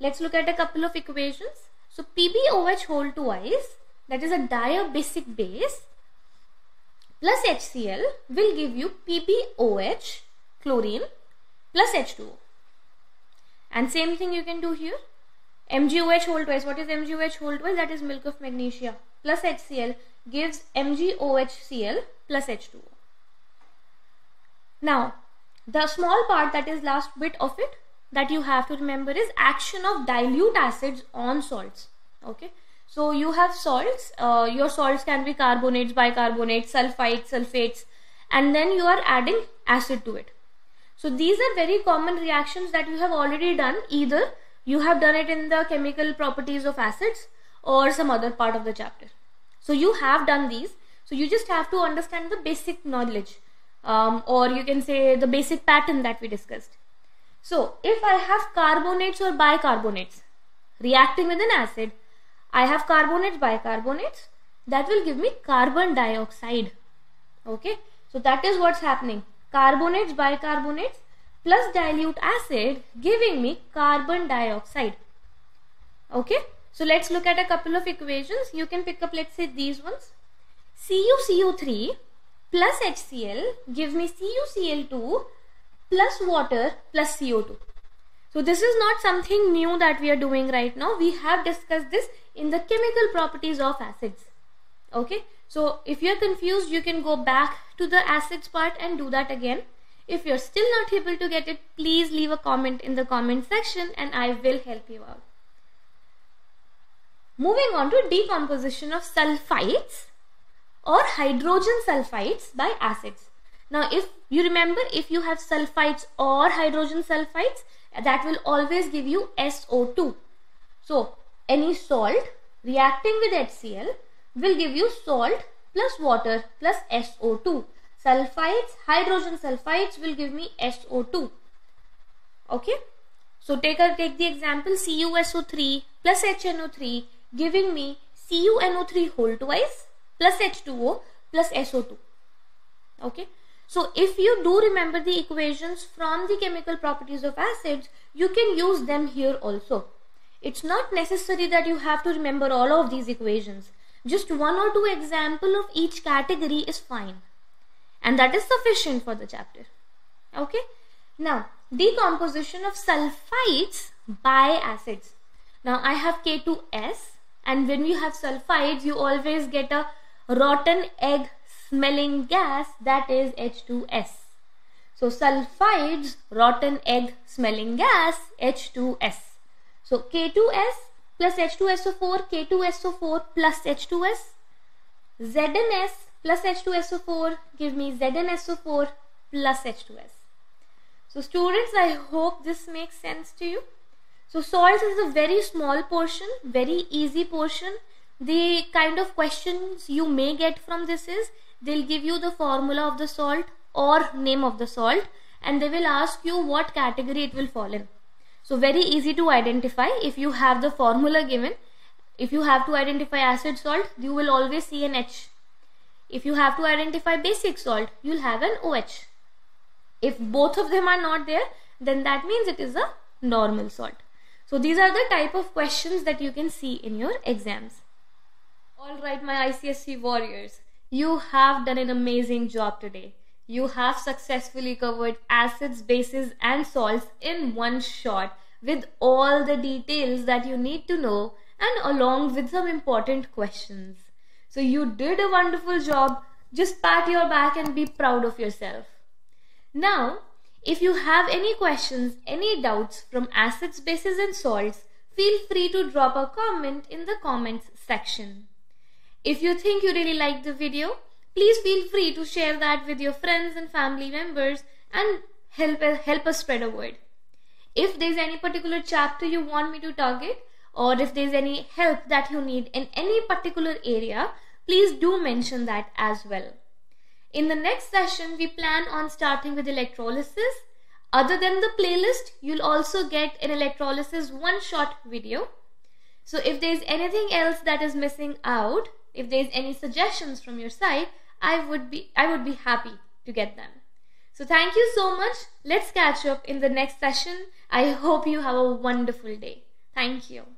Let's look at a couple of equations. So PbOH whole twice, that is a dier basic base, plus HCl will give you PbOH chlorine plus H2O. And same thing you can do here. MgOH whole twice. What is MgOH whole twice? That is milk of magnesia plus HCl gives MgOHCl plus H2O. Now, the small part, that is last bit of it, that you have to remember is action of dilute acids on salts. Okay, so you have salts, your salts can be carbonates, bicarbonates, sulfites, sulfates, and then you are adding acid to it. So these are very common reactions that you have already done. Either you have done it in the chemical properties of acids or some other part of the chapter. So you have done these, so you just have to understand the basic knowledge, or you can say the basic pattern that we discussed. So if I have carbonates or bicarbonates reacting with an acid, I have carbonates, bicarbonates, that will give me carbon dioxide. Okay, so that is what's happening. Carbonates, bicarbonates plus dilute acid giving me carbon dioxide. Okay, so let's look at a couple of equations. You can pick up, let's say, these ones. CuCO3 plus HCl gives me CuCl2 plus water plus CO2. So this is not something new that we are doing right now. We have discussed this in the chemical properties of acids. Okay, so if you are confused, you can go back to the acids part and do that again. If you're still not able to get it, please leave a comment in the comment section and I will help you out. Moving on to decomposition of sulfites or hydrogen sulfides by acids. Now if you remember, if you have sulfites or hydrogen sulfides, that will always give you SO2. So any salt reacting with HCl will give you salt plus water plus SO2. Sulfites, hydrogen sulfides will give me SO2. Okay, so take the example CuSO3 plus HNO3 giving me CuNO3 whole twice plus H2O plus SO2. Okay, so if you do remember the equations from the chemical properties of acids, you can use them here also. It's not necessary that you have to remember all of these equations. Just one or two examples of each category is fine. And that is sufficient for the chapter. Okay. Now, decomposition of sulfites by acids. Now, I have K2S, and when you have sulfides, you always get a rotten egg smelling gas, that is H2S. So, sulfides, rotten egg smelling gas, H2S. So, K2S plus H2SO4, K2SO4 plus H2S, ZnS plus H2SO4 give me ZnSO4 plus H2S. So students, I hope this makes sense to you. So salts is a very small portion, very easy portion. The kind of questions you may get from this is, they'll give you the formula of the salt or name of the salt, and they will ask you what category it will fall in. So very easy to identify if you have the formula given. If you have to identify acid salt, you will always see an H. If you have to identify basic salt, you will have an OH. If both of them are not there, then that means it is a normal salt. So these are the type of questions that you can see in your exams. Alright my ICSE warriors, you have done an amazing job today. You have successfully covered acids, bases and salts in one shot with all the details that you need to know and along with some important questions. So you did a wonderful job. Just pat your back and be proud of yourself. Now, if you have any questions, any doubts from acids, bases and salts, feel free to drop a comment in the comments section. If you think you really liked the video, please feel free to share that with your friends and family members and help us spread a word. If there's any particular chapter you want me to target, or if there's any help that you need in any particular area, please do mention that as well. In the next session, we plan on starting with electrolysis. Other than the playlist, you'll also get an electrolysis one-shot video. So if there's anything else that is missing out, if there's any suggestions from your side, I would be happy to get them. So thank you so much. Let's catch up in the next session. I hope you have a wonderful day. Thank you.